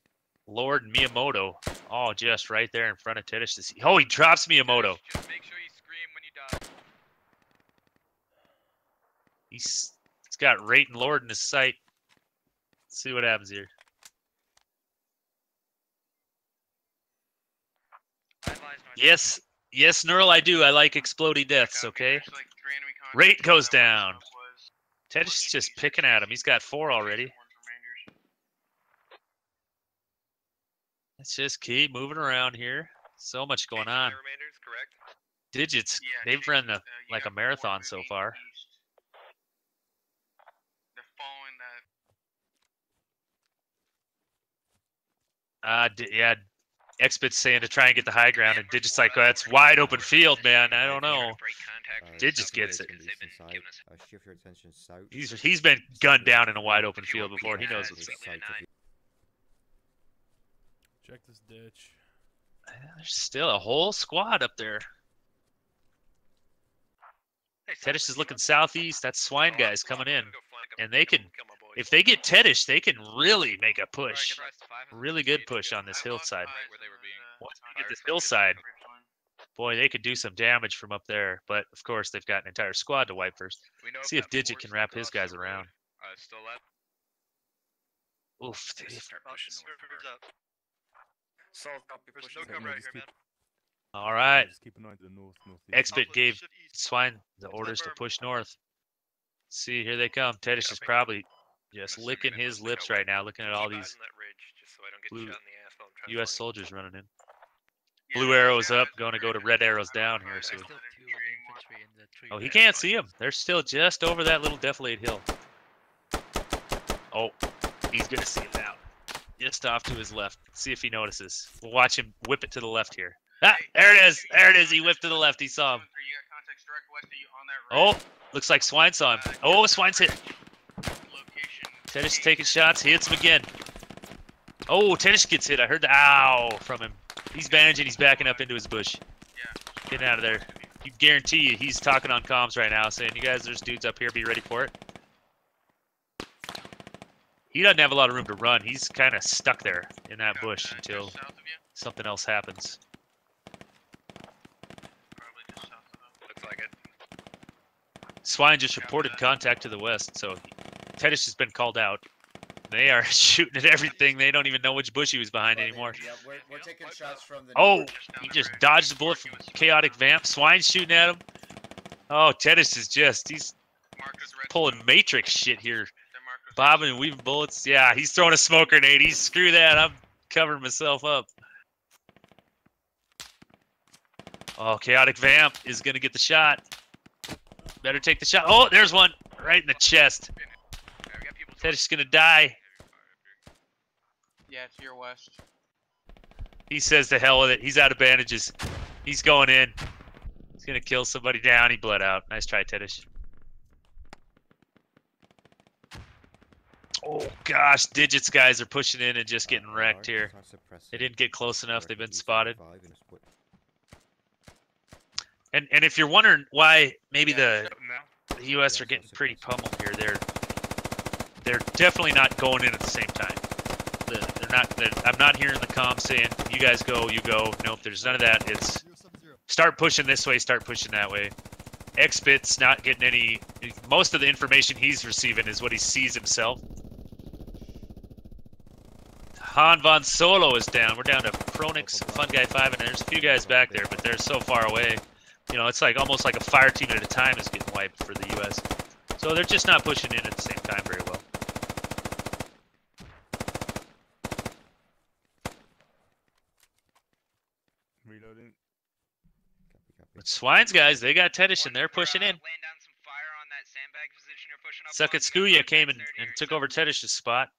Lord, and Miyamoto all just right there in front of Tettish to see. Oh, he drops Miyamoto. Just make sure you scream when you die. He's, he's got Rate and Lord in his sight. Let's see what happens here. Yes. Yes, Neural, I do. I like exploding deaths, okay? Rate goes down. Tettish just picking at him. He's got four already. Let's just keep moving around here. So much going on. Digits, they've run the, like a marathon so far. Uh, yeah, X P I T's saying to try and get the high ground, and Digit's like, oh, that's wide open field, man. I don't know. Uh, Digit gets it. He's, he's been gunned down in a wide open field before. He knows what's up. Check this ditch. There's still a whole squad up there. Tettish is looking southeast. That Swine guy's coming in, and they can If they get Tettish, they can really make a push. Really good push on this hillside. Once they get this hillside, boy, they could do some damage from up there. But, of course, they've got an entire squad to wipe first. See if Digit can wrap his guys around. Oof. All right. X P I T gave Swine the orders to push north. See, here they come. Tettish is probably just licking his lips right now, looking at all these blue U S soldiers running in. Blue arrows up, going to go to red arrows down here soon. Oh, he can't see them. They're still just over that little defilade hill. Oh, he's going to see him now. Just off to his left. See if he notices. We'll watch him whip it to the left here. Ah, there it is. There it is. He whipped to the left. He saw him. Oh, looks like Swine saw him. Oh, Swine's hit. Tettish taking shots. He hits him again. Oh, Tettish gets hit. I heard the ow from him. He's bandaging. He's backing up into his bush. Getting out of there. You guarantee you he's talking on comms right now saying, you guys, there's dudes up here. Be ready for it. He doesn't have a lot of room to run. He's kind of stuck there in that bush until something else happens. Swine just reported contact to the west, so Tettish has been called out. They are shooting at everything. They don't even know which bush he was behind anymore. Yeah, we're, we're taking shots from the oh, he just dodged the bullet from Chaotic Vamp. Swine's shooting at him. Oh, Tettish is just, he's pulling Matrix shit here. Bobbing and weaving bullets. Yeah, he's throwing a smoke grenade. He's screw that. I'm covering myself up. Oh, Chaotic Vamp is going to get the shot. Better take the shot. Oh, there's one right in the chest. Tettish going to die. Yeah, to your west. He says to hell with it. He's out of bandages. He's going in. He's going to kill somebody down. He bled out. Nice try, Tettish. Oh, gosh. Digit's guys are pushing in and just getting wrecked here. They didn't get close enough. They've been spotted. And and if you're wondering why maybe the, the U S are getting pretty pummeled here, they're they're definitely not going in at the same time. They're, they're not. They're, I'm not hearing the comms saying, you guys go, you go. Nope, there's none of that. It's start pushing this way, start pushing that way. X Bit's not getting any. Most of the information he's receiving is what he sees himself. Han Von Solo is down. We're down to Pronix, Fun Guy five, and there's a few guys back there, but they're so far away. You know, it's like almost like a fire team at a time is getting wiped for the U S. So they're just not pushing in at the same time very well. Reloading. But Swine's guys, they got Tettish and they're pushing in. Sucketskuya came and, and took over Tettish's spot.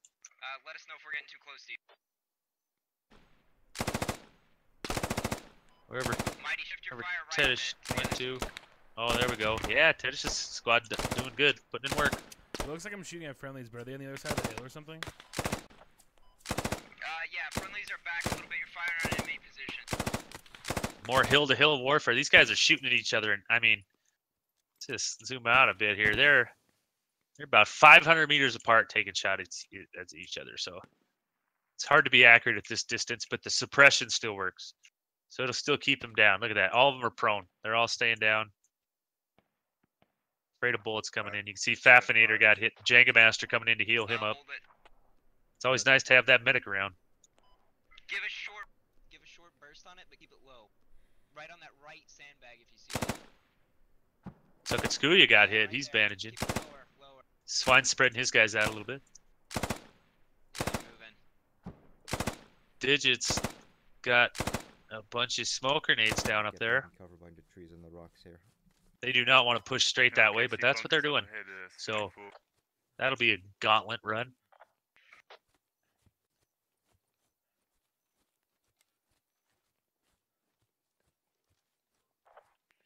Let us know if we're getting too close to you. Wherever, wherever Tettish went to. Oh, there we go. Yeah, Tettish's squad doing good, putting in work. It looks like I'm shooting at friendlies, but are they on the other side of the hill or something? Uh, yeah, friendlies are back a little bit. You're firing on enemy position. More hill-to-hill warfare. These guys are shooting at each other, and I mean, just zoom out a bit here. They're they're about five hundred meters apart, taking shots at each other. So it's hard to be accurate at this distance, but the suppression still works. So it'll still keep them down. Look at that. All of them are prone. They're all staying down. Afraid of bullets coming in. You can see Faffinator got hit. Jenga Master coming in to heal him up. It's always nice to have that medic around. Give a short, give a short burst on it, but keep it low. Right on that right sandbag if you see it. Sucketskuya got hit. He's bandaging. Swine's spreading his guys out a little bit. Digit's got a bunch of smoke grenades down up there. Covered by the trees and the rocks here. They do not want to push straight that way, but that's what they're doing. So that'll be a gauntlet run.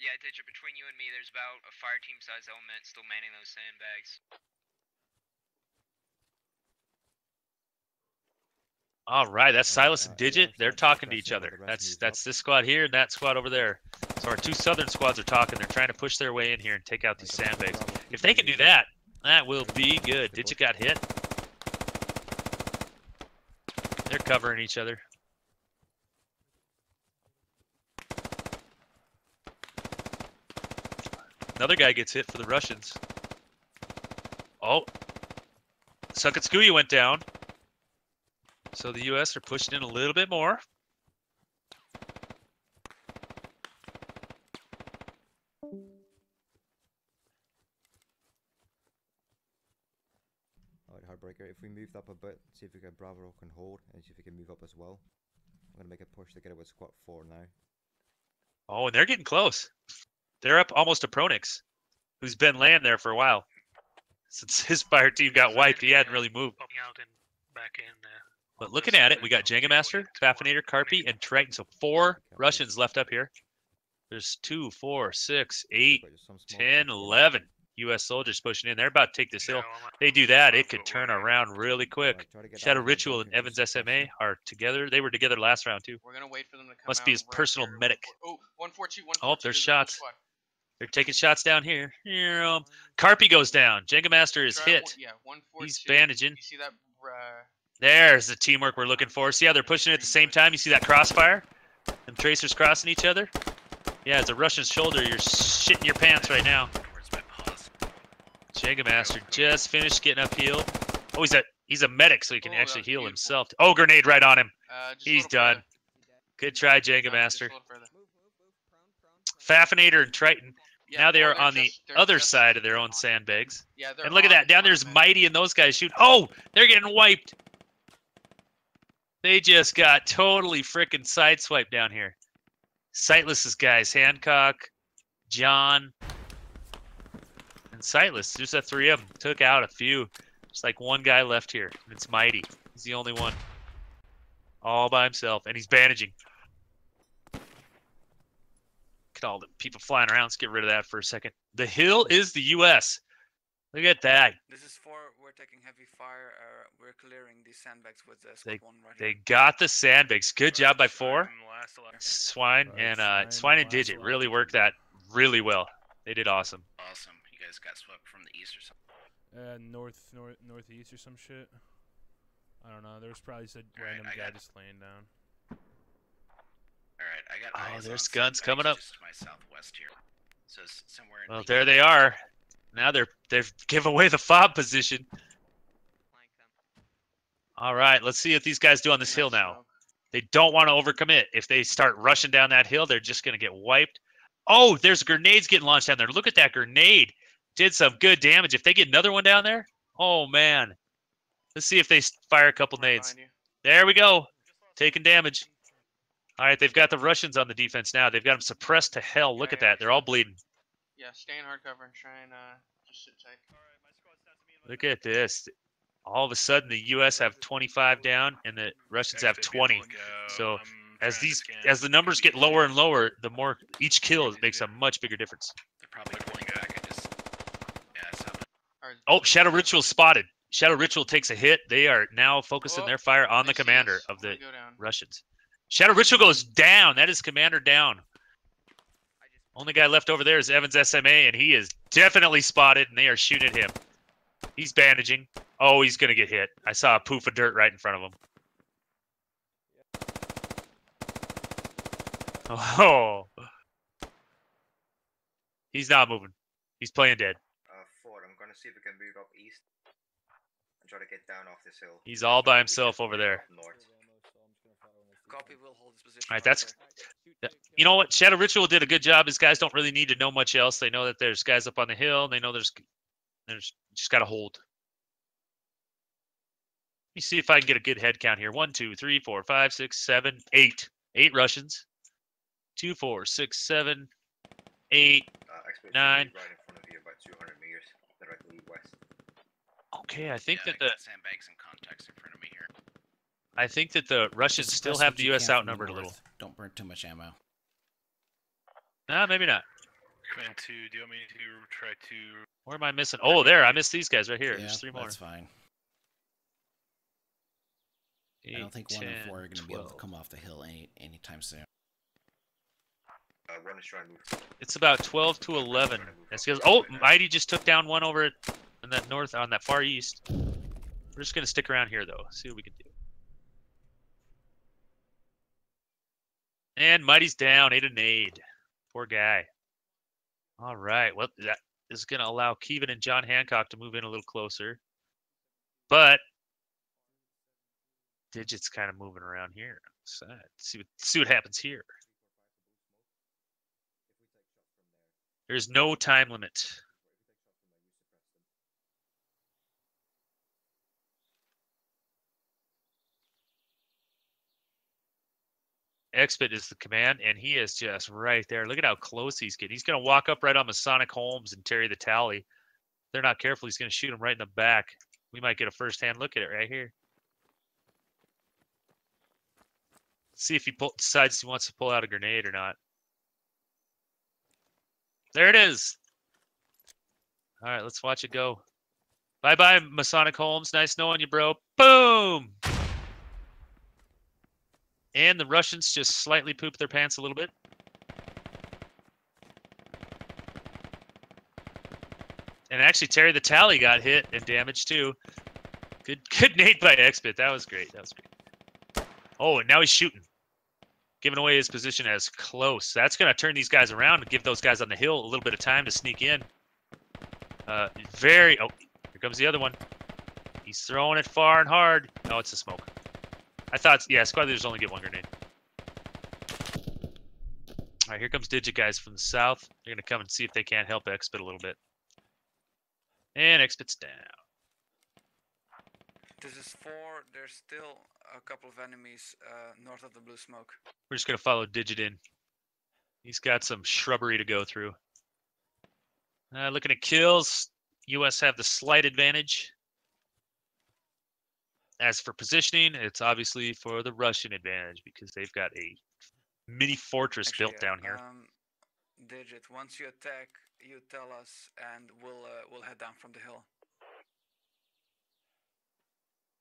Yeah, Digit, between you and me, there's about a fire team size element still manning those sandbags. All right, that's Silas and Digit. They're talking to each other. That's that's this squad here and that squad over there. So our two southern squads are talking. They're trying to push their way in here and take out these sandbags. If they can do that, that will be good. Digit got hit. covering each other. Another guy gets hit for the Russians. Oh. Sucketskuya went down. So the U S are pushing in a little bit more. Alright, Heartbreaker, if we moved up a bit, see if we can Bravo can hold and see if we can move up as well. I'm gonna make a push to get it with squad four now. Oh, and they're getting close. They're up almost to Pronix, who's been laying there for a while. Since his fire team got wiped, he hadn't really moved. Out and back in there. But looking at it, we got Jenga Master, Faffinator, Carpy, and Triton. So four Russians left up here. There's two, four, six, eight, ten, eleven U S soldiers pushing in. They're about to take this hill. They do that, it could turn around really quick. Shadow Ritual and Evans S M A are together. They were together last round too. We're gonna wait for them to come. Must be his personal medic. Oh, there's shots. They're taking shots down here. Here, um, Carpy goes down. Jenga Master is hit. Yeah, one, four, he's bandaging. You see that, uh... There's the teamwork we're looking for. See how they're pushing at the same time? You see that crossfire? Them tracers crossing each other? Yeah, it's a Russian shoulder. You're shitting your pants right now. Jenga Master just finished getting up healed. Oh, he's a, he's a medic, so he can actually heal himself. Oh, grenade right on him. He's done. Good try, Jenga Master. Faffinator and Triton. Yeah, now they are on just, the other side of their own sandbags. Yeah, and look at that. Down there's Mighty and those guys shoot. Oh, they're getting wiped. They just got totally freaking sideswiped down here. Sightless's guys, Hancock, John, and Sightless. Just the three of them. Took out a few. Just like one guy left here. And it's Mighty. He's the only one. All by himself. And he's bandaging. All the people flying around. Let's get rid of that for a second. The hill is the U S. Look at that. This is for we're taking heavy fire. Uh, we're clearing these sandbags with the squad they, one right They here. Got the sandbags. Good job by four. Swine and uh, Swine and Digit really worked that really well. They did awesome. Awesome. You guys got swept from the east or something. Uh, north, north, northeast or some shit. I don't know. There was probably some right, random I guy just laying down. All right, I got eyes oh, there's guns coming up. Just to my southwest here. So somewhere in well, the there they are. Now they're they've give away the fob position. All right, let's see what these guys do on this hill now. They don't want to overcommit. If they start rushing down that hill, they're just gonna get wiped. Oh, there's grenades getting launched down there. Look at that grenade. Did some good damage. If they get another one down there, oh man. Let's see if they fire a couple nades. There we go. Taking damage. All right, they've got the Russians on the defense now. They've got them suppressed to hell. Look yeah, at that. They're all bleeding. Yeah, stay in hard cover and try and uh, just sit tight. All right, my squad's not to me. Look at this. All of a sudden, the U S have twenty-five down, and the Russians have twenty. So as these, as the numbers get lower and lower, the more each kill makes a much bigger difference. They're probably pulling back. I just... Yeah, so... Oh, Shadow Ritual spotted. Shadow Ritual takes a hit. They are now focusing their fire on the commander of the Russians. Shadow Ritual goes down. That is commander down. Only guy left over there is Evans S M A, and he is definitely spotted, and they are shooting at him. He's bandaging. Oh, he's going to get hit. I saw a poof of dirt right in front of him. Oh. He's not moving. He's playing dead. Uh, Ford, I'm going to see if we can move up east and try to get down off this hill. He's all by himself over there. North. Copy will hold this position. All right, that's you know what, Shadow Ritual did a good job. His guys don't really need to know much else. They know that there's guys up on the hill. They know there's there's just got to hold. Let me see if I can get a good head count here. One, two, three, four, five, six, seven, eight. Eight Russians. Two, four, six, seven, eight, uh, nine. Right in front of you, about two hundred meters directly west. Okay, I think yeah, that the sandbags and contacts in front of me here. I think that the Russians still have the U S outnumbered a little. Don't burn too much ammo. Nah, maybe not. Command two, do you want me to try to... Where am I missing? Oh, there, I missed these guys right here. Yeah, there's three more. That's fine. Eight, I don't think ten, one and four are going to be able to come off the hill any anytime soon. Uh, run and try and move. It's about twelve to eleven. That's because, oh, Mighty just took down one over at, in that north, on that far east. We're just going to stick around here, though. See what we can do. And Mighty's down, ate a nade. Poor guy. All right. Well, that is going to allow Keevan and John Hancock to move in a little closer. But Digit's kind of moving around here. So let's see what, see what happens here. There's no time limit. X P I T is the command, and he is just right there. Look at how close he's getting. He's going to walk up right on Masonic Holmes and Terry the Tally. If they're not careful, he's going to shoot him right in the back. We might get a first-hand look at it right here. See if he pull, decides he wants to pull out a grenade or not. There it is. All right, let's watch it go. Bye-bye, Masonic Holmes. Nice knowing you, bro. Boom! And the Russians just slightly pooped their pants a little bit. And actually, Terry the Tally got hit and damaged, too. Good good nade by X P I T. That was great. That was great. Oh, and now he's shooting. Giving away his position as close. That's going to turn these guys around and give those guys on the hill a little bit of time to sneak in. Uh, very... Oh, here comes the other one. He's throwing it far and hard. No, it's a smoke. I thought, yeah, squad leaders only get one grenade. All right, here comes Digit guys from the south. They're going to come and see if they can't help X P I T a little bit. And X P I T's down. This is four. There's still a couple of enemies uh, north of the blue smoke. We're just going to follow Digit in. He's got some shrubbery to go through. Uh, looking at kills, U S have the slight advantage. As for positioning, it's obviously for the Russian advantage because they've got a mini fortress Actually, built yeah, down here. Um, Digit, once you attack, you tell us, and we'll uh, we'll head down from the hill.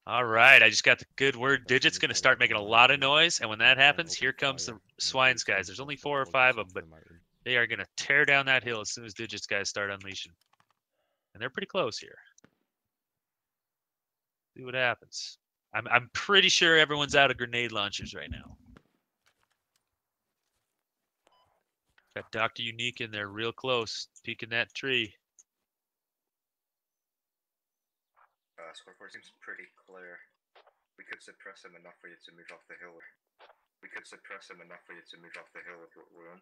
All right, I just got the good word. Digit's going to start making a lot of noise, and when that happens, here comes the Swine's guys. There's only four or five of them, but they are going to tear down that hill as soon as Digit's guys start unleashing. And they're pretty close here. See what happens. I'm I'm pretty sure everyone's out of grenade launchers right now. Got Doctor Unique in there real close, peeking that tree. Uh, squad four seems pretty clear. We could suppress them enough for you to move off the hill. We could suppress them enough for you to move off the hill if we're on.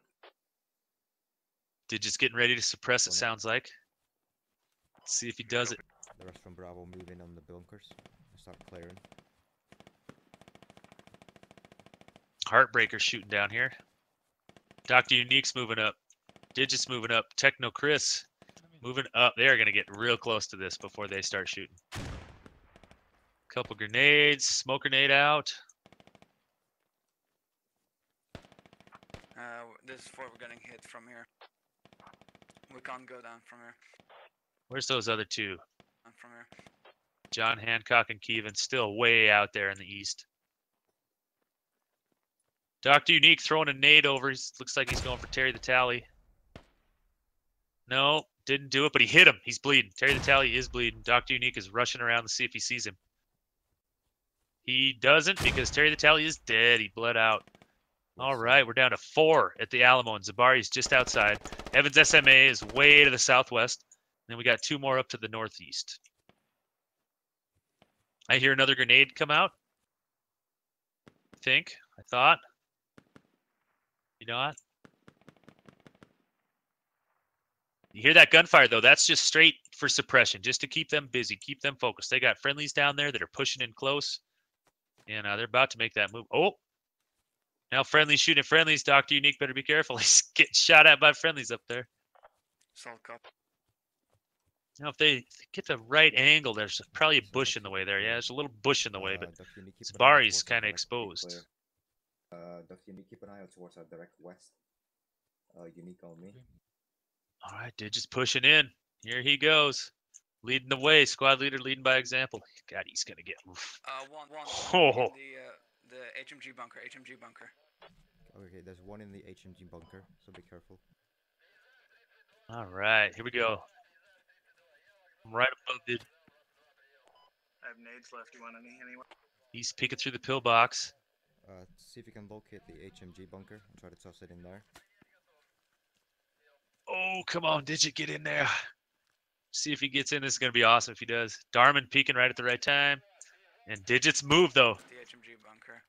Digit's getting ready to suppress it, sounds like. Let's see if he does it. The rest from Bravo move in on the bunkers and start clearing. Heartbreaker shooting down here. Doctor Unique's moving up. Digit's moving up. Techno Chris moving up. They are going to get real close to this before they start shooting. Couple grenades. Smoke grenade out. Uh, this is where we're getting hit from here. We can't go down from here. Where's those other two? From here. John Hancock and Keevan still way out there in the east. Doctor Unique throwing a nade over. He's, looks like he's going for Terry the Tally. No, didn't do it, but he hit him. He's bleeding. Terry the Tally is bleeding. Doctor Unique is rushing around to see if he sees him. He doesn't because Terry the Tally is dead. He bled out. All right, we're down to four at the Alamo, and Zabari's just outside. Evans S M A is way to the southwest. Then we got two more up to the northeast. I hear another grenade come out. I think. I thought. You know what? You hear that gunfire, though. That's just straight for suppression, just to keep them busy, keep them focused. They got friendlies down there that are pushing in close. And uh, they're about to make that move. Oh! Now friendlies shooting friendlies. Doctor Unique better be careful. He's getting shot at by friendlies up there. Salt cup. Now, if they get the right angle, there's probably a bush in the way there. Yeah, there's a little bush in the way, but Zabari's kind of exposed. Uh, Doctor Unique, keep an eye out towards our direct west. Uh, Unique on me. All right, dude, just pushing in. Here he goes. Leading the way. Squad leader leading by example. God, he's going to get... Uh, one, one. Oh. The, uh, the H M G bunker, H M G bunker. Okay, there's one in the H M G bunker, so be careful. All right, here we go. I'm right above it. I have nades left. You want any anyway? He's peeking through the pillbox. Uh, see if you can locate the H M G bunker and try to toss it in there. Oh, come on, Digit, get in there. See if he gets in. This is going to be awesome if he does. Darman peeking right at the right time. And Digit's move, though. The H M G bunker.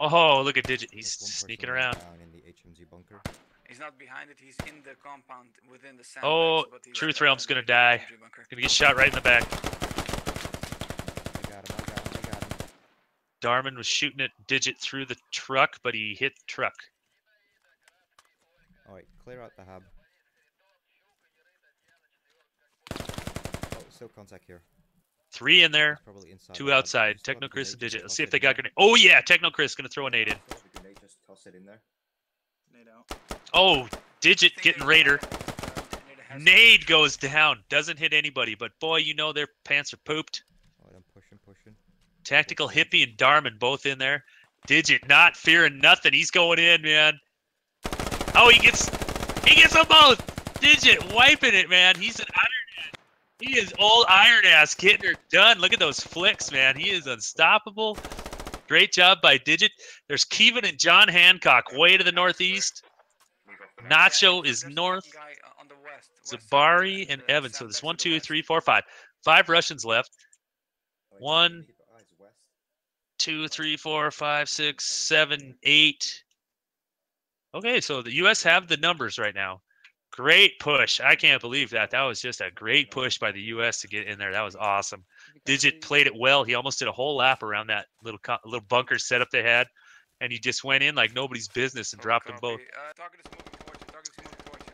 Oh, look at Digit. He's sneaking around. In the H M G bunker. He's not behind it. He's in the compound within the sandbox. Oh, but he's Truth Realm's going to die. He's going to get shot right in the back. I got him. I got him. I got him. Darman was shooting at Digit through the truck, but he hit the truck. All right, clear out the hub. Oh, still contact here. Three in there, probably inside two outside. Just Techno Chris and Digit. Let's see if they got grenade. Oh yeah, Techno Chris gonna throw a nade in. Grenade, just toss it in there. Nade out. Oh, Digit getting raider. Nade goes down. Doesn't hit anybody, but boy, you know their pants are pooped. Right, I'm pushing, pushing. Tactical Hippie and Darman both in there. Digit not fearing nothing. He's going in, man. Oh, he gets, he gets them both. Digit wiping it, man. He's an iron ass. He is old iron ass getting her done. Look at those flicks, man. He is unstoppable. Great job by Digit. There's Keevan and John Hancock way to the northeast. Nacho is north. Zabari and Evan. So there's one, two, three, four, five. Five Russians left. One, two, three, four, five, six, seven, eight. Okay, so the U S have the numbers right now. Great push. I can't believe that. That was just a great push by the U S to get in there. That was awesome. Digit played it well. He almost did a whole lap around that little little bunker setup they had, and he just went in like nobody's business and dropped them both.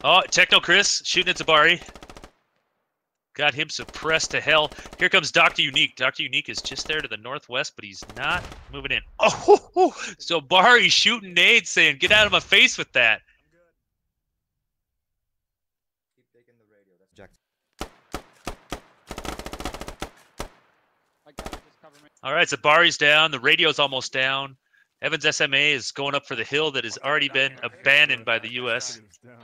Oh, Techno Chris shooting at Zabari. Got him suppressed to hell. Here comes Doctor Unique. Doctor Unique is just there to the northwest, but he's not moving in. Oh, so Bari's shooting nades saying, get out of my face with that. Keep taking the radio. That's Jack. All right, so Bari's down. The radio's almost down. Evan's S M A is going up for the hill that has already been abandoned by the U S. Yeah,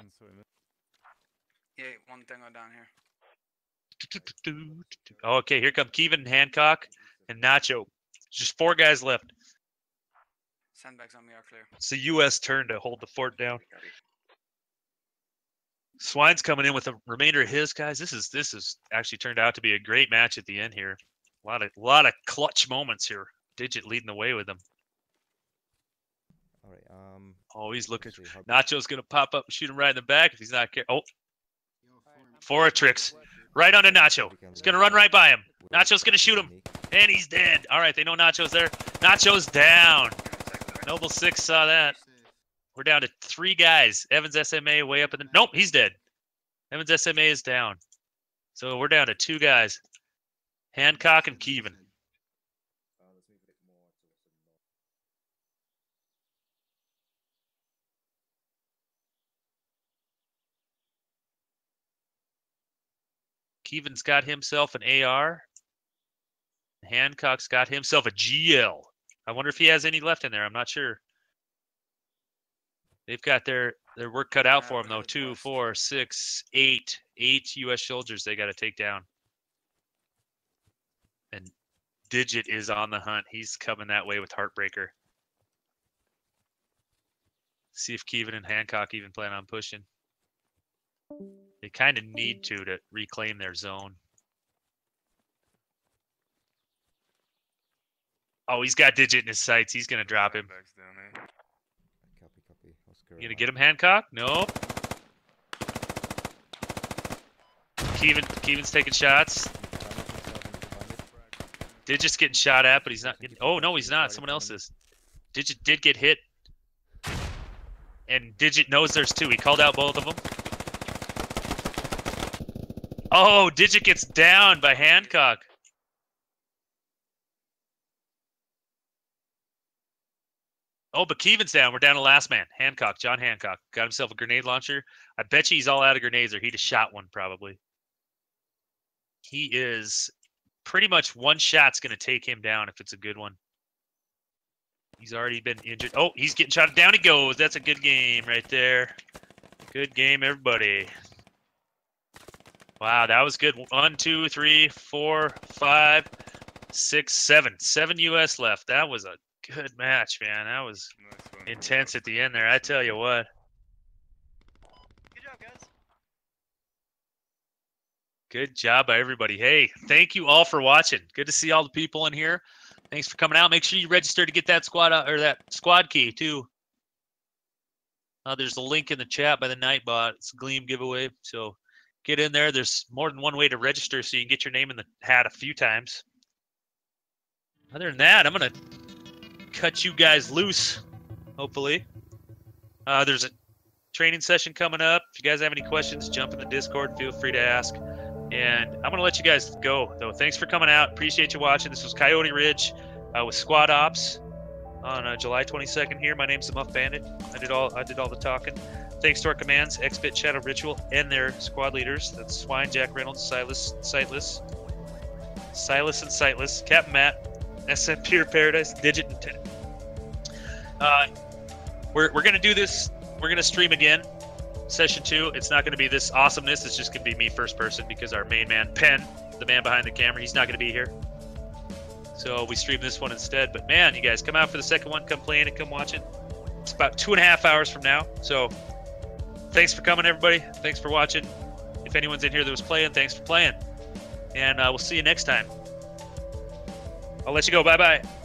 one thing down here. Okay, here come Keevan, Hancock, and Nacho. Just four guys left. Sandbags on me are clear. It's the U S turn to hold the fort down. Swine's coming in with the remainder of his guys. This is this is actually turned out to be a great match at the end here. A lot of a lot of clutch moments here. Digit leading the way with them. All right. Um. Oh, he's looking. Nacho's gonna pop up and shoot him right in the back if he's not careful. Oh, Foratrix. Right onto Nacho. He's going to run right by him. Nacho's going to shoot him. And he's dead. All right, they know Nacho's there. Nacho's down. Noble Six saw that. We're down to three guys. Evan's S M A way up in the... Nope, he's dead. Evan's S M A is down. So we're down to two guys. Hancock and Keevan. Keevan's got himself an A R. Hancock's got himself a G L. I wonder if he has any left in there. I'm not sure. They've got their, their work cut out for them, though. Two, four, six, eight. Eight U S soldiers they got to take down. And Digit is on the hunt. He's coming that way with Heartbreaker. See if Keevan and Hancock even plan on pushing. They kind of need to to reclaim their zone. Oh, he's got Digit in his sights. He's gonna drop him. You gonna get him, Hancock? No. Keevan, Keevan's taking shots. Digit's getting shot at, but he's not getting. Oh no, he's not. Someone else is. Digit did get hit, and Digit knows there's two. He called out both of them. Oh, Digit gets down by Hancock. Oh, but Keevan's down. We're down to last man. Hancock, John Hancock. Got himself a grenade launcher. I bet you he's all out of grenades, or he'd have shot one probably. He is pretty much one shot's going to take him down if it's a good one. He's already been injured. Oh, he's getting shot. Down he goes. That's a good game right there. Good game, everybody. Wow, that was good. One, two, three, four, five, six, seven. Seven U S left. That was a good match, man. That was nice intense at the end there. I tell you what. Good job, guys. Good job by everybody. Hey, thank you all for watching. Good to see all the people in here. Thanks for coming out. Make sure you register to get that squad or that squad key too. Uh, there's a link in the chat by the Nightbot. It's a Gleam giveaway, so get in there. There's more than one way to register, so you can get your name in the hat a few times. Other than that, I'm gonna cut you guys loose. Hopefully, uh, there's a training session coming up. If you guys have any questions, jump in the Discord. Feel free to ask. And I'm gonna let you guys go though. Thanks for coming out. Appreciate you watching. This was Coyote Ridge uh, with Squad Ops on uh, July twenty-second. Here, my name's the Muff Bandit. I did all I did all the talking. Thanks to our commands, X P I T, Shadowed Ritual, and their squad leaders. That's Swine, Jack Reynolds, Silas, Sightless, Silas and Sightless, Captain Matt, S M Pure Paradise, Digit, and Tettish. Uh, we're we're gonna do this. We're gonna stream again. Session two, it's not going to be this awesomeness. It's just going to be me first person because our main man, Penn, the man behind the camera, he's not going to be here. So we stream this one instead. But man, you guys come out for the second one. Come play in and come watch it. It's about two and a half hours from now. So thanks for coming, everybody. Thanks for watching. If anyone's in here that was playing, thanks for playing. And uh, we'll see you next time. I'll let you go. Bye-bye.